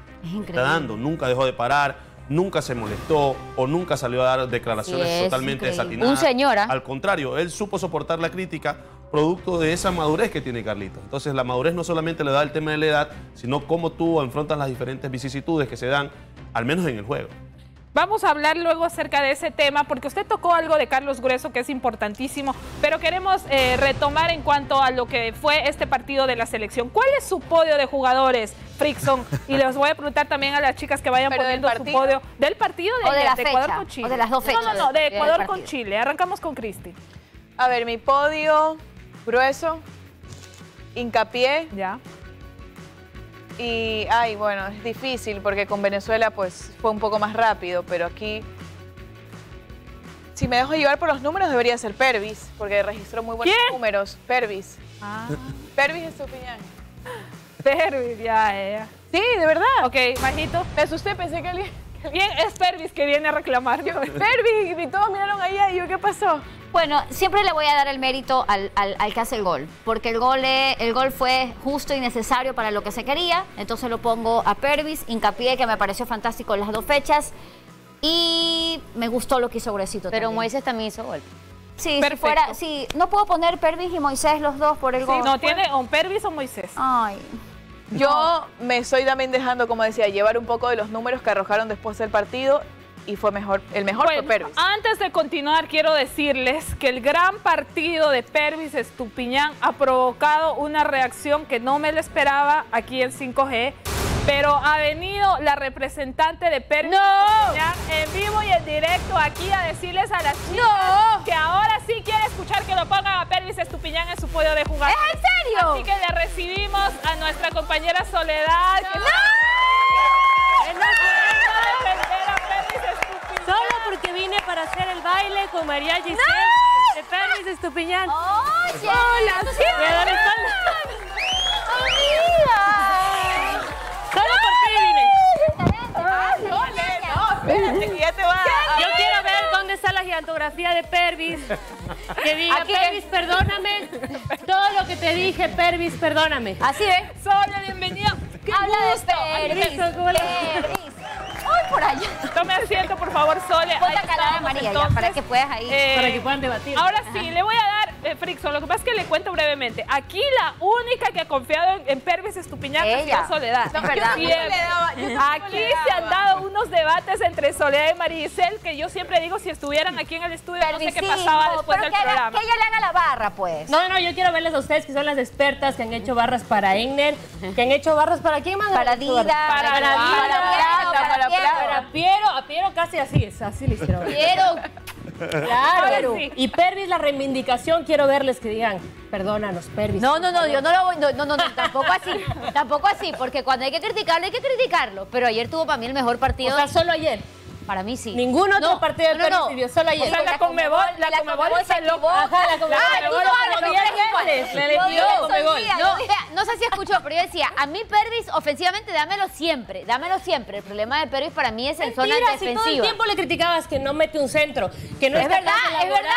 está dando. Nunca dejó de parar, nunca se molestó o nunca salió a dar declaraciones totalmente desatinadas. Al contrario, él supo soportar la crítica producto de esa madurez que tiene Carlitos. Entonces la madurez no solamente le da el tema de la edad, sino cómo tú enfrentas las diferentes vicisitudes que se dan, al menos en el juego. Vamos a hablar luego acerca de ese tema, porque usted tocó algo de Carlos Grueso que es importantísimo, pero queremos retomar en cuanto a lo que fue este partido de la selección. ¿Cuál es su podio de jugadores, Frickson? Y les voy a preguntar también a las chicas que vayan poniendo su podio. ¿Del partido de Ecuador con Chile? ¿O de las dos fechas? No, de Ecuador con Chile. Arrancamos con Cristi. A ver, mi podio, Grueso, Hincapié, Y, ay, bueno, es difícil porque con Venezuela pues fue un poco más rápido, pero aquí, si me dejo llevar por los números, debería ser Pervis, porque registró muy buenos números. Pervis. Ah. Pervis Estupiñán. Pervis, ya. Sí, de verdad. Ok, Majito. Me asusté, pensé que alguien... Bien, es Pervis que viene a reclamar. Pervis, y todos miraron allá y yo, ¿qué pasó? Bueno, siempre le voy a dar el mérito al que hace el gol, porque el gol fue justo y necesario para lo que se quería, entonces lo pongo a Pervis, Hincapié, que me pareció fantástico en las dos fechas, y me gustó lo que hizo Gruesito. Pero también. Moisés también hizo gol. Sí, si fuera, sí, no puedo poner Pervis y Moisés los dos por el gol. No, tiene un Pervis o Moisés. Ay... Yo me estoy también dejando, como decía, llevar un poco de los números que arrojaron después del partido y fue el mejor fue Pervis. Antes de continuar, quiero decirles que el gran partido de Pervis Estupiñán ha provocado una reacción que no me la esperaba aquí en 5G, pero ha venido la representante de Pervis Estupiñán en vivo y en directo aquí a decirles a las chicas que ahora sí quiere escuchar que lo pongan a Pervis Estupiñán en su podio de jugadores. ¿Es en serio? Así que le recibimos a nuestra compañera Soledad. Solo porque vine para hacer el baile con María Giselle de Pervis Estupiñán. ¡Oye! ¡Hola! Que ya te va. Yo quiero ver dónde está la gigantografía de Pervis. Que diga, Pervis, perdóname. Todo lo que te dije, Pervis, perdóname. Así es. Sonia, bienvenida. ¡Qué gusto! Pervis. Pervis. ¡Ay, por allá! Tome asiento, por favor, Sole. Ponte a calar a María ya, para que puedas ahí. Para que puedan debatir. Ahora sí, le voy a dar. Frickson, lo que pasa es que le cuento brevemente. Aquí la única que ha confiado en Pervis Estupiñán ha sido Soledad. No, verdad. Aquí se han dado unos debates entre Soledad y Maricel que yo siempre digo, si estuvieran aquí en el estudio, Pervis, no sé qué pasaba después del programa. Que ella le haga la barra, pues. No, yo quiero verles a ustedes que son las expertas que han hecho barras para Egner, que han hecho barras para quién más. Para Dida, para Piero. A Piero casi así le hicieron. Claro, sí. Y Pervis, la reivindicación, quiero verles que digan, perdónanos, Pervis. No, yo no lo voy, no, tampoco así, porque cuando hay que criticarlo, pero ayer tuvo para mí el mejor partido. O sea, solo ayer. Para mí sí. Ningún otro partido de Pervis sirvió, solo ayer. O sea, la Conmebol se equivocó. Ajá, la Conmebol no sé si escuchó, pero yo decía, a mí Pervis, ofensivamente, dámelo siempre. El problema de Pervis para mí es en zona defensiva. Si todo el tiempo le criticabas que no mete un centro, que no es verdad, es verdad.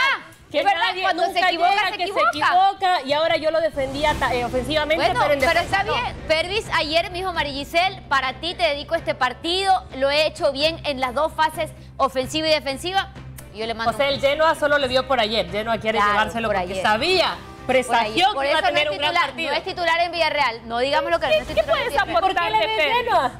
Que es verdad, cuando se equivoca y ahora yo lo defendía ofensivamente, bueno, pero en defensa pero está bien. Pervis, ayer me dijo María Giselle, para ti te dedico este partido, lo he hecho bien en las dos fases, ofensiva y defensiva, yo le mando. O sea, el Genoa solo le vio por ayer, Genoa quiere llevárselo por porque ayer. Sabía. Presagió que iba a tener un gran partido. No es titular en Villarreal, no digamos lo que no es titular. ¿Qué puedes aportar de Genoa?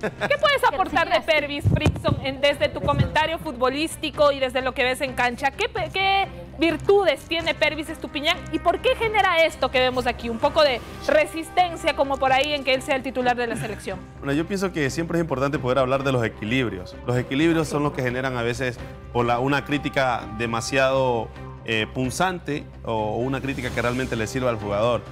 ¿Qué puedes aportar de Pervis, Frickson, desde tu comentario futbolístico y desde lo que ves en cancha? ¿Qué virtudes tiene Pervis Estupiñán y por qué genera esto que vemos aquí? Un poco de resistencia como por ahí en que él sea el titular de la selección. Bueno, yo pienso que siempre es importante poder hablar de los equilibrios. Los equilibrios son los que generan a veces una crítica demasiado punzante o una crítica que realmente le sirva al jugador.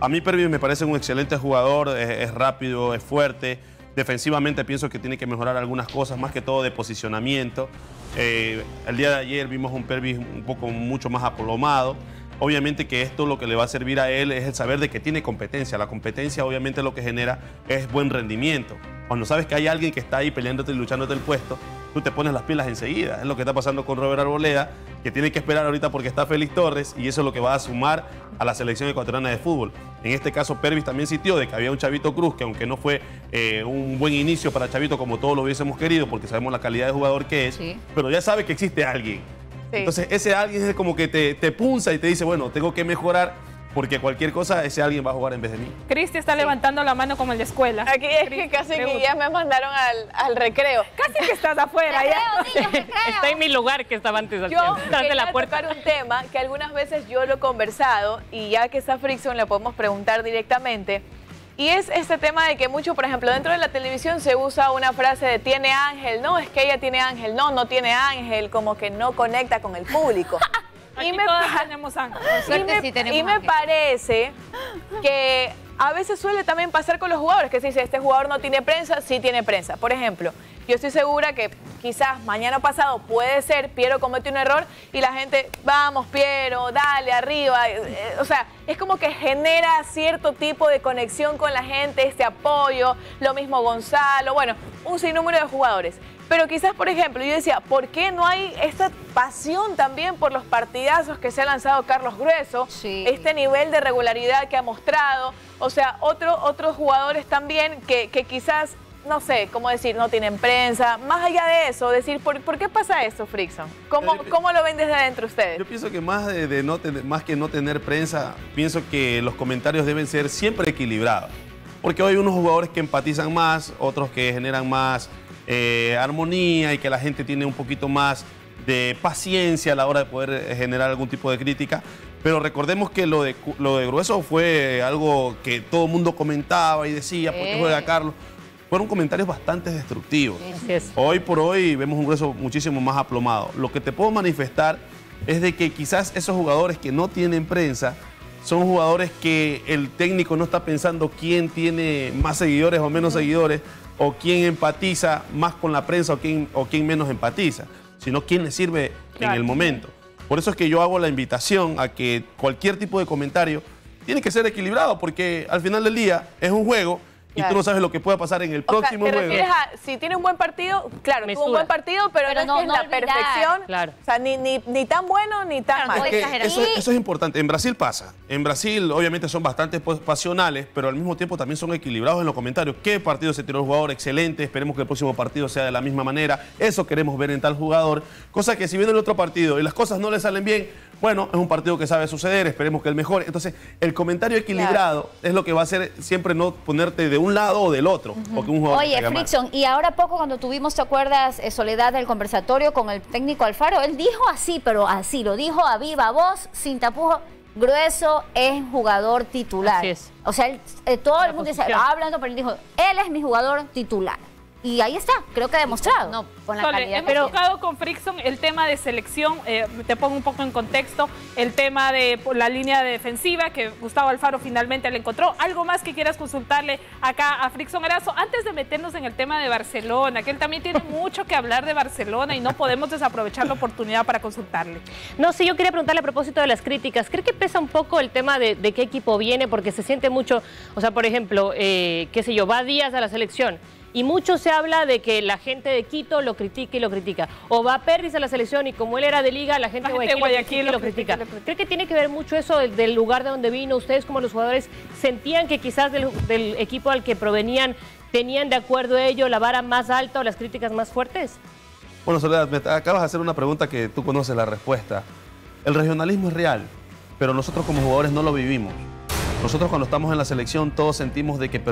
A mí Pervis me parece un excelente jugador, es rápido, es fuerte. Defensivamente pienso que tiene que mejorar algunas cosas, más que todo de posicionamiento. El día de ayer vimos un Pervis mucho más aplomado. Obviamente que esto lo que le va a servir a él es el saber de que tiene competencia. La competencia obviamente lo que genera es buen rendimiento. Cuando sabes que hay alguien que está ahí peleándote y luchándote el puesto, tú te pones las pilas enseguida. Es lo que está pasando con Robert Arboleda, que tiene que esperar ahorita porque está Félix Torres y eso es lo que va a sumar a la selección ecuatoriana de fútbol. En este caso, Pervis también sintió de que había un Chavito Cruz, que aunque no fue un buen inicio para Chavito como todos lo hubiésemos querido, porque sabemos la calidad de jugador que es, pero ya sabe que existe alguien. Sí. Entonces ese alguien es como que te punza y te dice, bueno, tengo que mejorar porque cualquier cosa ese alguien va a jugar en vez de mí. Cristi está levantando la mano como en la escuela. Aquí es que casi que ya me mandaron al recreo. Casi que estás afuera. Está en mi lugar que estaba antes. Yo quería tocar un tema que algunas veces yo lo he conversado y ya que está Frickson le podemos preguntar directamente. Y es este tema de que mucho, por ejemplo, dentro de la televisión se usa una frase de tiene ángel, no, es que ella tiene ángel, no tiene ángel, como que no conecta con el público. Aquí y me, tenemos ángel. Y me parece que a veces suele también pasar con los jugadores, que se dice, este jugador no tiene prensa, sí tiene prensa. Por ejemplo, yo estoy segura que quizás mañana pasado puede ser, Piero comete un error y la gente, vamos Piero, dale, arriba. O sea, es como que genera cierto tipo de conexión con la gente, este apoyo, lo mismo Gonzalo, bueno, un sinnúmero de jugadores. Pero quizás, por ejemplo, yo decía, ¿por qué no hay esta pasión también por los partidazos que se ha lanzado Carlos Grueso? Sí. Este nivel de regularidad que ha mostrado. O sea, otros jugadores también que quizás, no sé, cómo decir, no tienen prensa. Más allá de eso, decir, ¿por qué pasa eso, Frickson? ¿Cómo lo ven desde adentro ustedes? Yo pienso que más que no tener prensa, pienso que los comentarios deben ser siempre equilibrados. Porque hoy hay unos jugadores que empatizan más, otros que generan más... armonía y que la gente tiene un poquito más de paciencia a la hora de poder generar algún tipo de crítica. Pero recordemos que lo de Grueso fue algo que todo el mundo comentaba y decía, ¿por qué juega Carlos? Fueron comentarios bastante destructivos. Sí. Hoy por hoy vemos un Grueso muchísimo más aplomado. Lo que te puedo manifestar es de que quizás esos jugadores que no tienen prensa son jugadores que el técnico no está pensando quién tiene más seguidores o menos seguidores, o quién empatiza más con la prensa o quién menos empatiza, sino quién le sirve en el momento. Por eso es que yo hago la invitación a que cualquier tipo de comentario tiene que ser equilibrado, porque al final del día es un juego y tú no sabes lo que pueda pasar en el próximo juego. ¿Te refieres a si tiene un buen partido? Claro, tuvo un buen partido, pero no es la perfección. Claro. O sea, ni tan bueno ni tan malo. Eso es importante. En Brasil pasa. En Brasil, obviamente, son bastante pasionales, pero al mismo tiempo también son equilibrados en los comentarios. ¿Qué partido se tiró el jugador? Excelente. Esperemos que el próximo partido sea de la misma manera. Eso queremos ver en tal jugador. Cosa que si viene el otro partido y las cosas no le salen bien, bueno, es un partido que sabe suceder. Esperemos que el mejor. Entonces, el comentario equilibrado es lo que va a hacer siempre no ponerte de un lado o del otro. Porque un jugador. Oye, Frickson, y ahora poco cuando tuvimos, ¿te acuerdas, Soledad, del conversatorio con el técnico Alfaro? Él dijo así, pero así, lo dijo a viva voz, sin tapujos, Grueso es jugador titular. Así es. O sea, todo el mundo dice, hablando, pero él dijo, él es mi jugador titular. Y ahí está, creo que ha demostrado. No, con la calidad. Hemos tocado con Frickson el tema de selección, te pongo un poco en contexto, el tema de la línea defensiva que Gustavo Alfaro finalmente le encontró. ¿Algo más que quieras consultarle acá a Frickson Erazo? Antes de meternos en el tema de Barcelona, que él también tiene mucho que hablar de Barcelona y no podemos desaprovechar la oportunidad para consultarle. No, sí, yo quería preguntarle a propósito de las críticas. ¿Cree que pesa un poco el tema de qué equipo viene? Porque se siente mucho, o sea, por ejemplo, qué sé yo, va Díaz a la selección. Y mucho se habla de que la gente de Quito lo critica y lo critica. O va Pervis a la selección y como él era de Liga, la gente de Guayaquil lo critica. ¿Cree que tiene que ver mucho eso del lugar de donde vino? ¿Ustedes como los jugadores sentían que quizás del equipo al que provenían tenían de acuerdo a ello la vara más alta o las críticas más fuertes? Bueno, Soledad, me acabas de hacer una pregunta que tú conoces la respuesta. El regionalismo es real, pero nosotros como jugadores no lo vivimos. Nosotros cuando estamos en la selección todos sentimos de que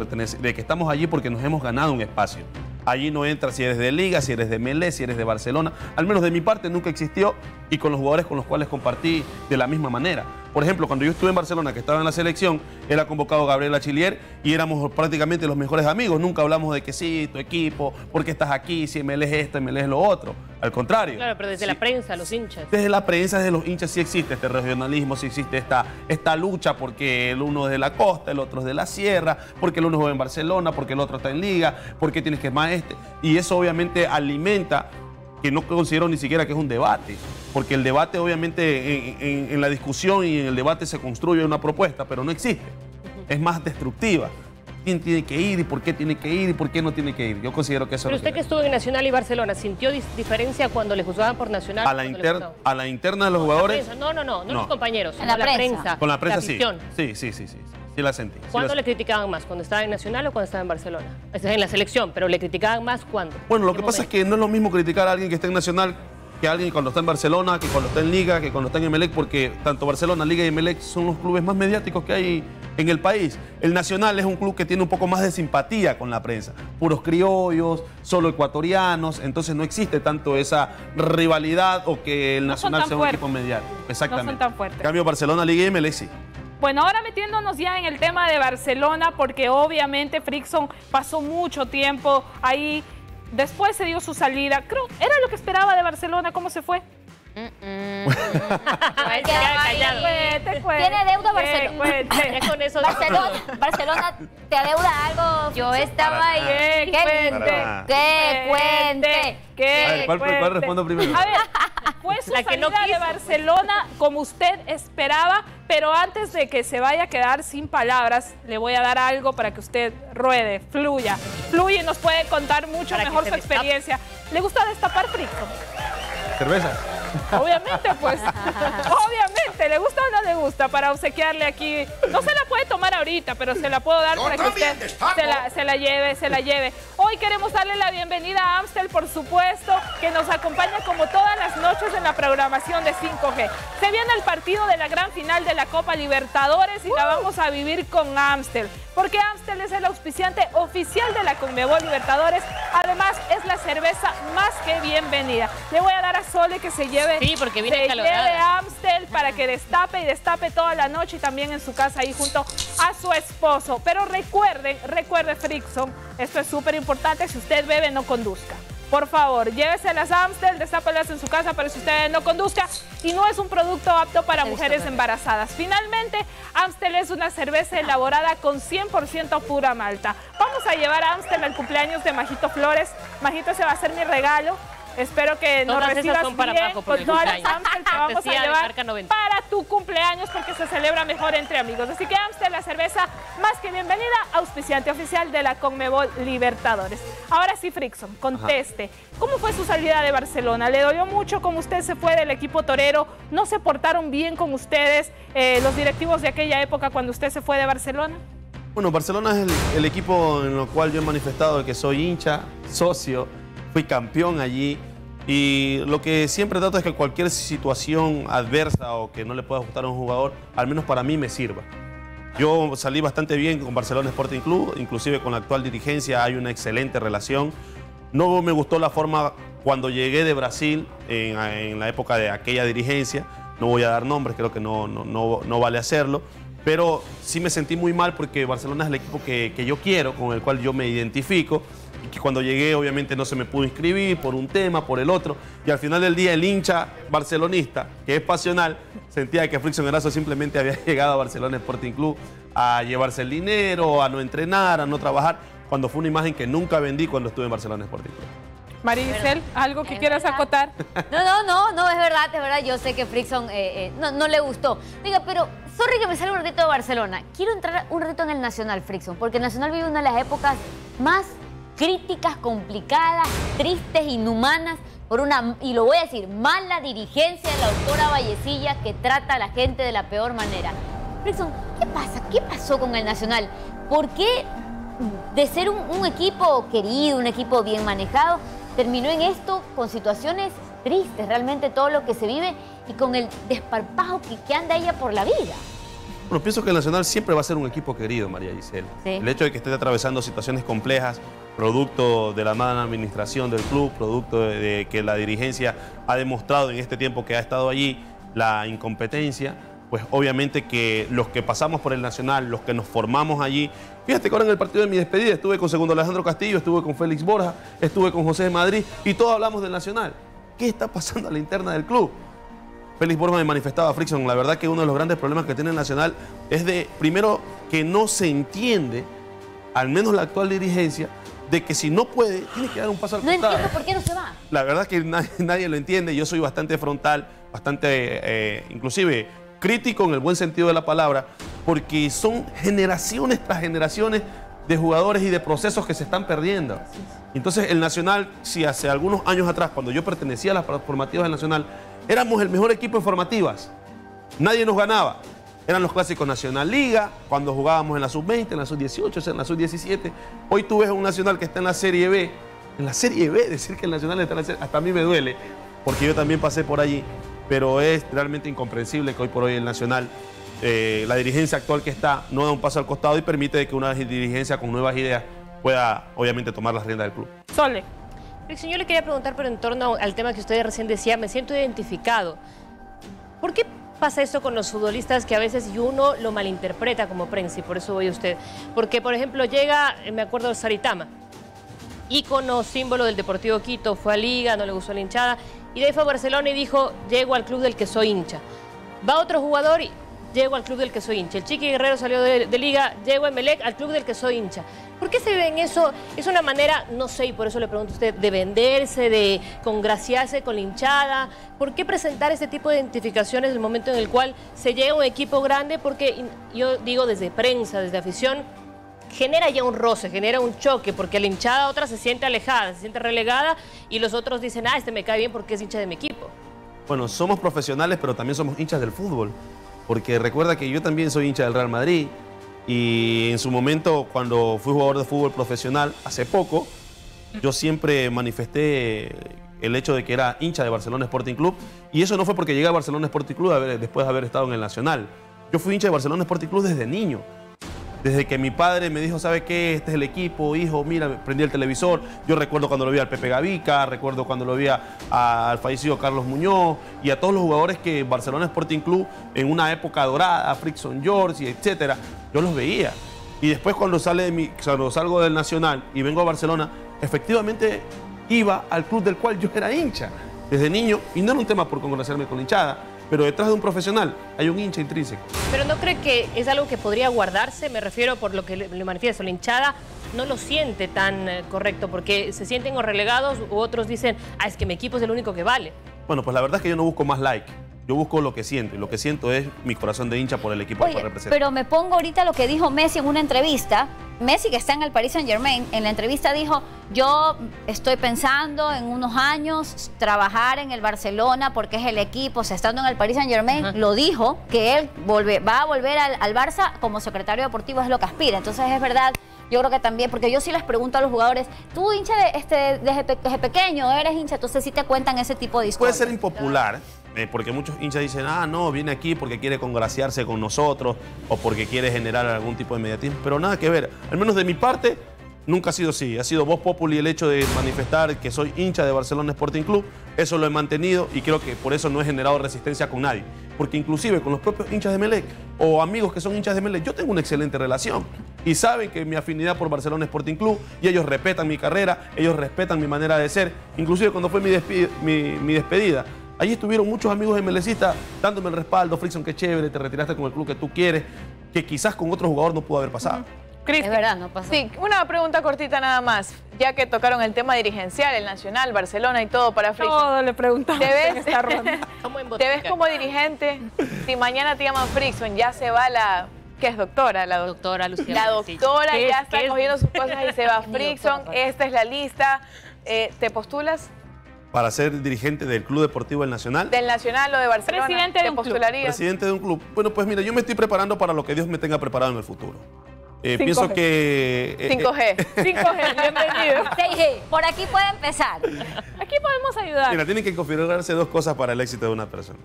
estamos allí porque nos hemos ganado un espacio. Allí no entra si eres de Liga, si eres de Melé, si eres de Barcelona. Al menos de mi parte nunca existió y con los jugadores con los cuales compartí de la misma manera. Por ejemplo, cuando yo estuve en Barcelona, que estaba en la selección, era convocado Gabriel Achillier y éramos prácticamente los mejores amigos. Nunca hablamos de que sí, tu equipo, por qué estás aquí, si Melé es esto, Melé es lo otro. Al contrario. Claro, pero desde la prensa, los hinchas. Desde la prensa, desde los hinchas sí existe este regionalismo, sí existe esta lucha porque el uno es de la costa, el otro es de la sierra, porque el uno juega en Barcelona, porque el otro está en Liga, porque tienes que más este. Y eso obviamente alimenta, que no considero ni siquiera que es un debate, porque el debate obviamente en la discusión y en el debate se construye una propuesta, pero no existe. Es más destructiva. ¿Quién tiene que ir y por qué tiene que ir y por qué no tiene que ir? Yo considero que eso... Pero usted que estuvo en Nacional y Barcelona, ¿sintió diferencia cuando le juzgaban por Nacional? A la interna de los jugadores... No, los compañeros, a la prensa. Con la prensa sí la sentí. ¿Cuándo le criticaban más? ¿Cuando estaba en Nacional o cuando estaba en Barcelona? Es en la selección, pero ¿le criticaban más cuándo? Bueno, lo que pasa es que no es lo mismo criticar a alguien que está en Nacional que a alguien cuando está en Barcelona, que cuando está en Liga, que cuando está en Emelec, porque tanto Barcelona, Liga y Emelec son los clubes más mediáticos que hay en el país. El Nacional es un club que tiene un poco más de simpatía con la prensa. Puros criollos, solo ecuatorianos, entonces no existe tanto esa rivalidad o que el Nacional sea un equipo mediático. Exactamente. No son tan fuertes. En cambio, Barcelona, Liga y Emelec sí. Bueno, ahora metiéndonos ya en el tema de Barcelona, porque obviamente Frickson pasó mucho tiempo ahí, después se dio su salida. Creo, ¿era lo que esperaba de Barcelona? ¿Cómo se fue? Tiene deuda Barcelona. Barcelona te adeuda algo. Yo estaba ahí. Que cuente. ¿Cuál respondo primero? A ver, fue su salida de Barcelona como usted esperaba, pero antes de que se vaya a quedar sin palabras, le voy a dar algo para que usted ruede, fluya. Fluye y nos puede contar mucho mejor su experiencia. ¿Le gusta destapar Frickson? ¿Cerveza? Obviamente, pues. Obviamente, ¿le gusta o no le gusta? Para obsequiarle aquí. No se la puede tomar ahorita, pero se la puedo dar para que usted se la lleve. Hoy queremos darle la bienvenida a Amstel, por supuesto, que nos acompaña como todas las noches en la programación de 5G. Se viene el partido de la gran final de la Copa Libertadores y la vamos a vivir con Amstel, porque Amstel es el auspiciante oficial de la Conmebol Libertadores. Además, es la cerveza más que bienvenida. Le voy a dar a Sole que se lleve. Sí, porque viene calorada. Amstel para que destape y destape toda la noche y también en su casa ahí junto a su esposo. Pero recuerde Frickson, esto es súper importante, si usted bebe no conduzca. Por favor, llévese las Amstel, destápelas en su casa para que usted no conduzca y no es un producto apto para mujeres embarazadas. Finalmente, Amstel es una cerveza elaborada con 100% pura malta. Vamos a llevar a Amstel al cumpleaños de Majito Flores. Majito, se va a hacer mi regalo. Espero que nos recibas bien con todas las Amstel que vamos a llevar para tu cumpleaños, porque se celebra mejor entre amigos. Así que Amstel, la cerveza más que bienvenida, auspiciante oficial de la Conmebol Libertadores. Ahora sí, Frickson, conteste. Ajá. ¿Cómo fue su salida de Barcelona? ¿Le dolió mucho como usted se fue del equipo torero? ¿No se portaron bien con ustedes los directivos de aquella época cuando usted se fue de Barcelona? Bueno, Barcelona es el equipo en el cual yo he manifestado que soy hincha, socio, fui campeón allí. Y lo que siempre trato es que cualquier situación adversa o que no le pueda gustar a un jugador, al menos para mí me sirva. Yo salí bastante bien con Barcelona Sporting Club, inclusive con la actual dirigencia hay una excelente relación. No me gustó la forma cuando llegué de Brasil en la época de aquella dirigencia, no voy a dar nombres, creo que no vale hacerlo, pero sí me sentí muy mal porque Barcelona es el equipo que yo quiero, con el cual yo me identifico. Que cuando llegué obviamente no se me pudo inscribir por un tema, por el otro, y al final del día el hincha barcelonista, que es pasional, sentía que Frickson Erazo simplemente había llegado a Barcelona Sporting Club a llevarse el dinero, a no entrenar, a no trabajar, cuando fue una imagen que nunca vendí cuando estuve en Barcelona Sporting Club. María Giselle, ¿algo que quieras acotar? No, es verdad, yo sé que Frickson no le gustó. Diga, pero, sorry que me sale un ratito de Barcelona, quiero entrar un ratito en el Nacional, Frickson, porque el Nacional vive una de las épocas más críticas, complicadas, tristes, inhumanas, por una, y lo voy a decir, mala dirigencia de la autora Vallecilla que trata a la gente de la peor manera. Frickson, ¿qué pasa? ¿Qué pasó con el Nacional? ¿Por qué de ser un equipo querido, un equipo bien manejado, terminó en esto con situaciones tristes, realmente todo lo que se vive y con el desparpajo que anda ella por la vida? Bueno, pienso que el Nacional siempre va a ser un equipo querido, María Giselle. Sí. El hecho de que esté atravesando situaciones complejas, producto de la mala administración del club, producto de que la dirigencia ha demostrado en este tiempo que ha estado allí la incompetencia, pues obviamente que los que pasamos por el Nacional, los que nos formamos allí, fíjate que ahora en el partido de mi despedida estuve con segundo Alexander Castillo, estuve con Félix Borja, estuve con José de Madrid y todos hablamos del Nacional. ¿Qué está pasando a la interna del club? Félix Borja me manifestaba, Frickson, la verdad que uno de los grandes problemas que tiene el Nacional es de, primero, que no se entiende, al menos la actual dirigencia, de que si no puede, tiene que dar un paso al costado. No entiendo por qué no se va. La verdad que nadie lo entiende, yo soy bastante frontal, bastante, inclusive, crítico en el buen sentido de la palabra, porque son generaciones tras generaciones de jugadores y de procesos que se están perdiendo. Entonces, el Nacional, si hace algunos años atrás, cuando yo pertenecía a las formativas del Nacional, éramos el mejor equipo en formativas. Nadie nos ganaba. Eran los clásicos Nacional Liga, cuando jugábamos en la sub-20, en la sub-18, en la sub-17. Hoy tú ves a un Nacional que está en la Serie B. En la Serie B, decir que el Nacional está en la Serie B, hasta a mí me duele, porque yo también pasé por allí. Pero es realmente incomprensible que hoy por hoy el Nacional, la dirigencia actual que está, no da un paso al costado y permite que una dirigencia con nuevas ideas pueda, obviamente, tomar las riendas del club. Sole. Frickson, yo le quería preguntar, pero en torno al tema que usted recién decía, me siento identificado. ¿Por qué pasa eso con los futbolistas que a veces uno lo malinterpreta como prensa? Y por eso voy a usted. Porque, por ejemplo, llega, me acuerdo, Saritama, ícono, símbolo del Deportivo Quito, fue a Liga, no le gustó la hinchada, Y de ahí fue a Barcelona y dijo, llego al club del que soy hincha. Va otro jugador y llego al club del que soy hincha. El Chiqui Guerrero salió de Liga, llego a Emelec, al club del que soy hincha. ¿Por qué se ven eso? Es una manera, no sé, y por eso le pregunto a usted, de venderse, de congraciarse con la hinchada. ¿Por qué presentar este tipo de identificaciones en el momento en el cual se llega a un equipo grande? Porque yo digo desde prensa, desde afición, genera ya un roce, genera un choque, porque la hinchada otra se siente alejada, se siente relegada y los otros dicen, ah, este me cae bien porque es hincha de mi equipo. Bueno, somos profesionales, pero también somos hinchas del fútbol, porque recuerda que yo también soy hincha del Real Madrid y en su momento, cuando fui jugador de fútbol profesional, hace poco, yo siempre manifesté el hecho de que era hincha de Barcelona Sporting Club, y eso no fue porque llegué a Barcelona Sporting Club después de haber estado en el Nacional. Yo fui hincha de Barcelona Sporting Club desde niño. Desde que mi padre me dijo, ¿sabe qué? Este es el equipo, hijo, mira, prendí el televisor. Yo recuerdo cuando lo vi al Pepe Gavica, recuerdo cuando lo vi al fallecido Carlos Muñoz y a todos los jugadores que Barcelona Sporting Club en una época dorada, Frickson Erazo, etcétera, yo los veía. Y después cuando salgo del Nacional y vengo a Barcelona, efectivamente iba al club del cual yo era hincha desde niño, y no era un tema por conocerme con la hinchada, pero detrás de un profesional hay un hincha intrínseco. ¿Pero no cree que es algo que podría guardarse? Me refiero por lo que le manifiesto, la hinchada no lo siente tan correcto porque se sienten o relegados u otros dicen, ah, es que mi equipo es el único que vale. Bueno, pues la verdad es que yo no busco más like. Yo busco lo que siento, y lo que siento es mi corazón de hincha por el equipo. Oye, que representa. Pero me pongo ahorita lo que dijo Messi en una entrevista. Messi, que está en el Paris Saint-Germain, en la entrevista dijo, yo estoy pensando en unos años trabajar en el Barcelona porque es el equipo, o sea, estando en el Paris Saint-Germain, lo dijo, que él va a volver al Barça como secretario deportivo, es lo que aspira. Entonces, es verdad, yo creo que también, porque yo sí les pregunto a los jugadores, tú hincha desde pequeño, eres hincha, entonces sí te cuentan ese tipo de historias. Puede ser impopular, porque muchos hinchas dicen, ah, no, viene aquí porque quiere congraciarse con nosotros o porque quiere generar algún tipo de mediatismo, pero nada que ver. Al menos de mi parte, nunca ha sido así. Ha sido vox populi el hecho de manifestar que soy hincha de Barcelona Sporting Club. Eso lo he mantenido y creo que por eso no he generado resistencia con nadie. Porque inclusive con los propios hinchas de Emelec o amigos que son hinchas de Emelec, yo tengo una excelente relación. Y saben que mi afinidad por Barcelona Sporting Club, y ellos respetan mi carrera, ellos respetan mi manera de ser. Inclusive cuando fue mi despedida, allí estuvieron muchos amigos emelecistas dándome el respaldo. Frickson, qué chévere, te retiraste con el club que tú quieres, que quizás con otro jugador no pudo haber pasado. Cristi, es verdad, no pasó. Sí, una pregunta cortita nada más, ya que tocaron el tema dirigencial, el Nacional, Barcelona y todo para Frickson. Todo le preguntamos. ¿Te ves como dirigente? Si mañana te llaman Frickson, ya se va la... ¿Qué es doctora? La doctora Lucía Vallecilla. La doctora ya está cogiendo sus cosas y se va Frickson. Esta es la lista. ¿Te postulas? Para ser dirigente del Club Deportivo del Nacional. Del Nacional o de Barcelona. Presidente de un club. Presidente de un club. Bueno, pues mira, yo me estoy preparando para lo que Dios me tenga preparado en el futuro. Pienso que... 5G. 5G, bienvenido. 6G. Por aquí puede empezar. Aquí podemos ayudar. Mira, tienen que configurarse dos cosas para el éxito de una persona.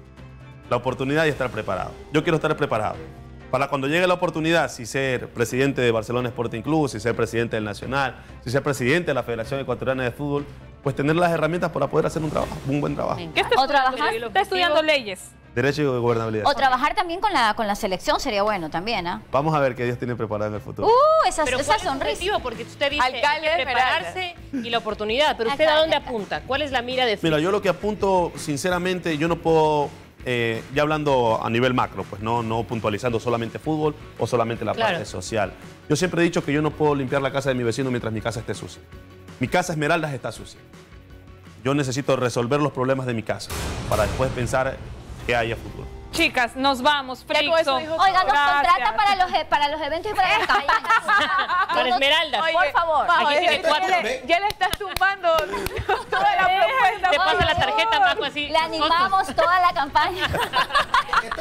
La oportunidad y estar preparado. Yo quiero estar preparado. Para cuando llegue la oportunidad, si ser presidente de Barcelona Sporting Club, si ser presidente del Nacional, si ser presidente de la Federación Ecuatoriana de Fútbol, pues tener las herramientas para poder hacer un buen trabajo. ¿Qué estás estudiando? Está estudiando leyes. Derecho y gobernabilidad. O trabajar también con la selección sería bueno también, ¿ah? ¿Eh? Vamos a ver qué Dios tiene preparado en el futuro. Esa sonrisa. Porque usted dice alcalde, prepararse y la oportunidad, pero usted, ¿a dónde apunta? ¿Cuál es la mira de... Mira, yo lo que apunto, sinceramente, yo no puedo... ya hablando a nivel macro, pues no puntualizando solamente fútbol o solamente la parte social. Yo siempre he dicho que yo no puedo limpiar la casa de mi vecino mientras mi casa esté sucia. Mi casa Esmeraldas está sucia. Yo necesito resolver los problemas de mi casa para después pensar que haya futuro. Chicas, nos vamos, Frickson. Oiga, nos contrata para los eventos y para las calles. Para Esmeraldas. Oye, por favor. Bajo, aquí tiene cuatro. Ya le estás tumbando toda la propuesta. Te pasa la tarjeta, Majo, así. Le animamos toda la campaña.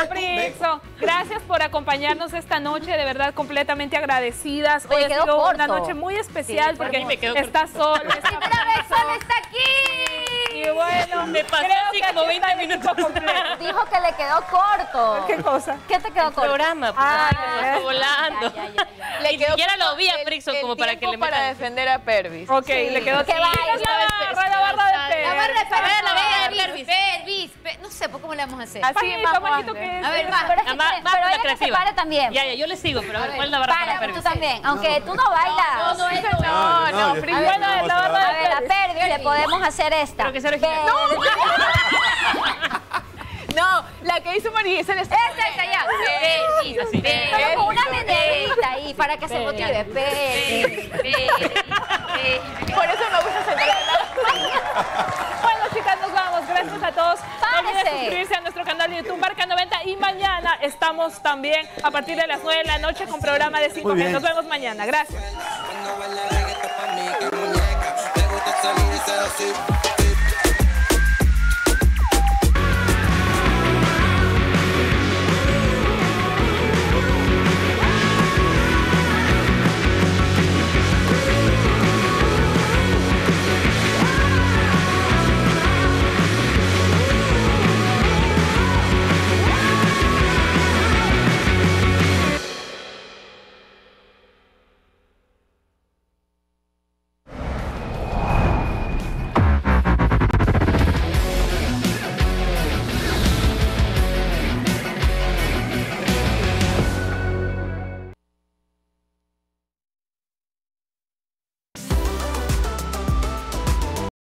Frickson, gracias por acompañarnos esta noche. De verdad, completamente agradecidas. Hoy ha sido una noche muy especial porque está Sol. La primera vez Sol está aquí. Y bueno, me pasó así como 20 minutos completos. Dijo que le quedó corto. ¿Qué cosa? ¿Qué te quedó corto? El programa, pues, me pasó volando. Ni siquiera lo vi a Frickson como para que le metan. Para defender a Pervis. Ok, le quedó así. La barra de Pervis. La barra de Pervis. No sé, pues, ¿cómo le vamos a hacer? Así Majito, que es. A ver, va. Pero, ella se para también. Ya, yo le sigo, pero a ver, ¿cuál es la barra para Pervis? Tú también, aunque tú no bailas. No, Friki. Bueno, la barra. A ver, a Pervis le podemos hacer esta. Pero que se original. No, la que hizo María Giselle. Esta ya. Pervis. Pero con una menerita ahí, para que se motive. Pervis. Por eso me gusta sentarla. Chicas, nos vamos. Gracias a todos. No olviden suscribirse a nuestro canal de YouTube Marca 90 y mañana estamos también a partir de las 9 de la noche con programa de 5G. Nos vemos mañana. Gracias.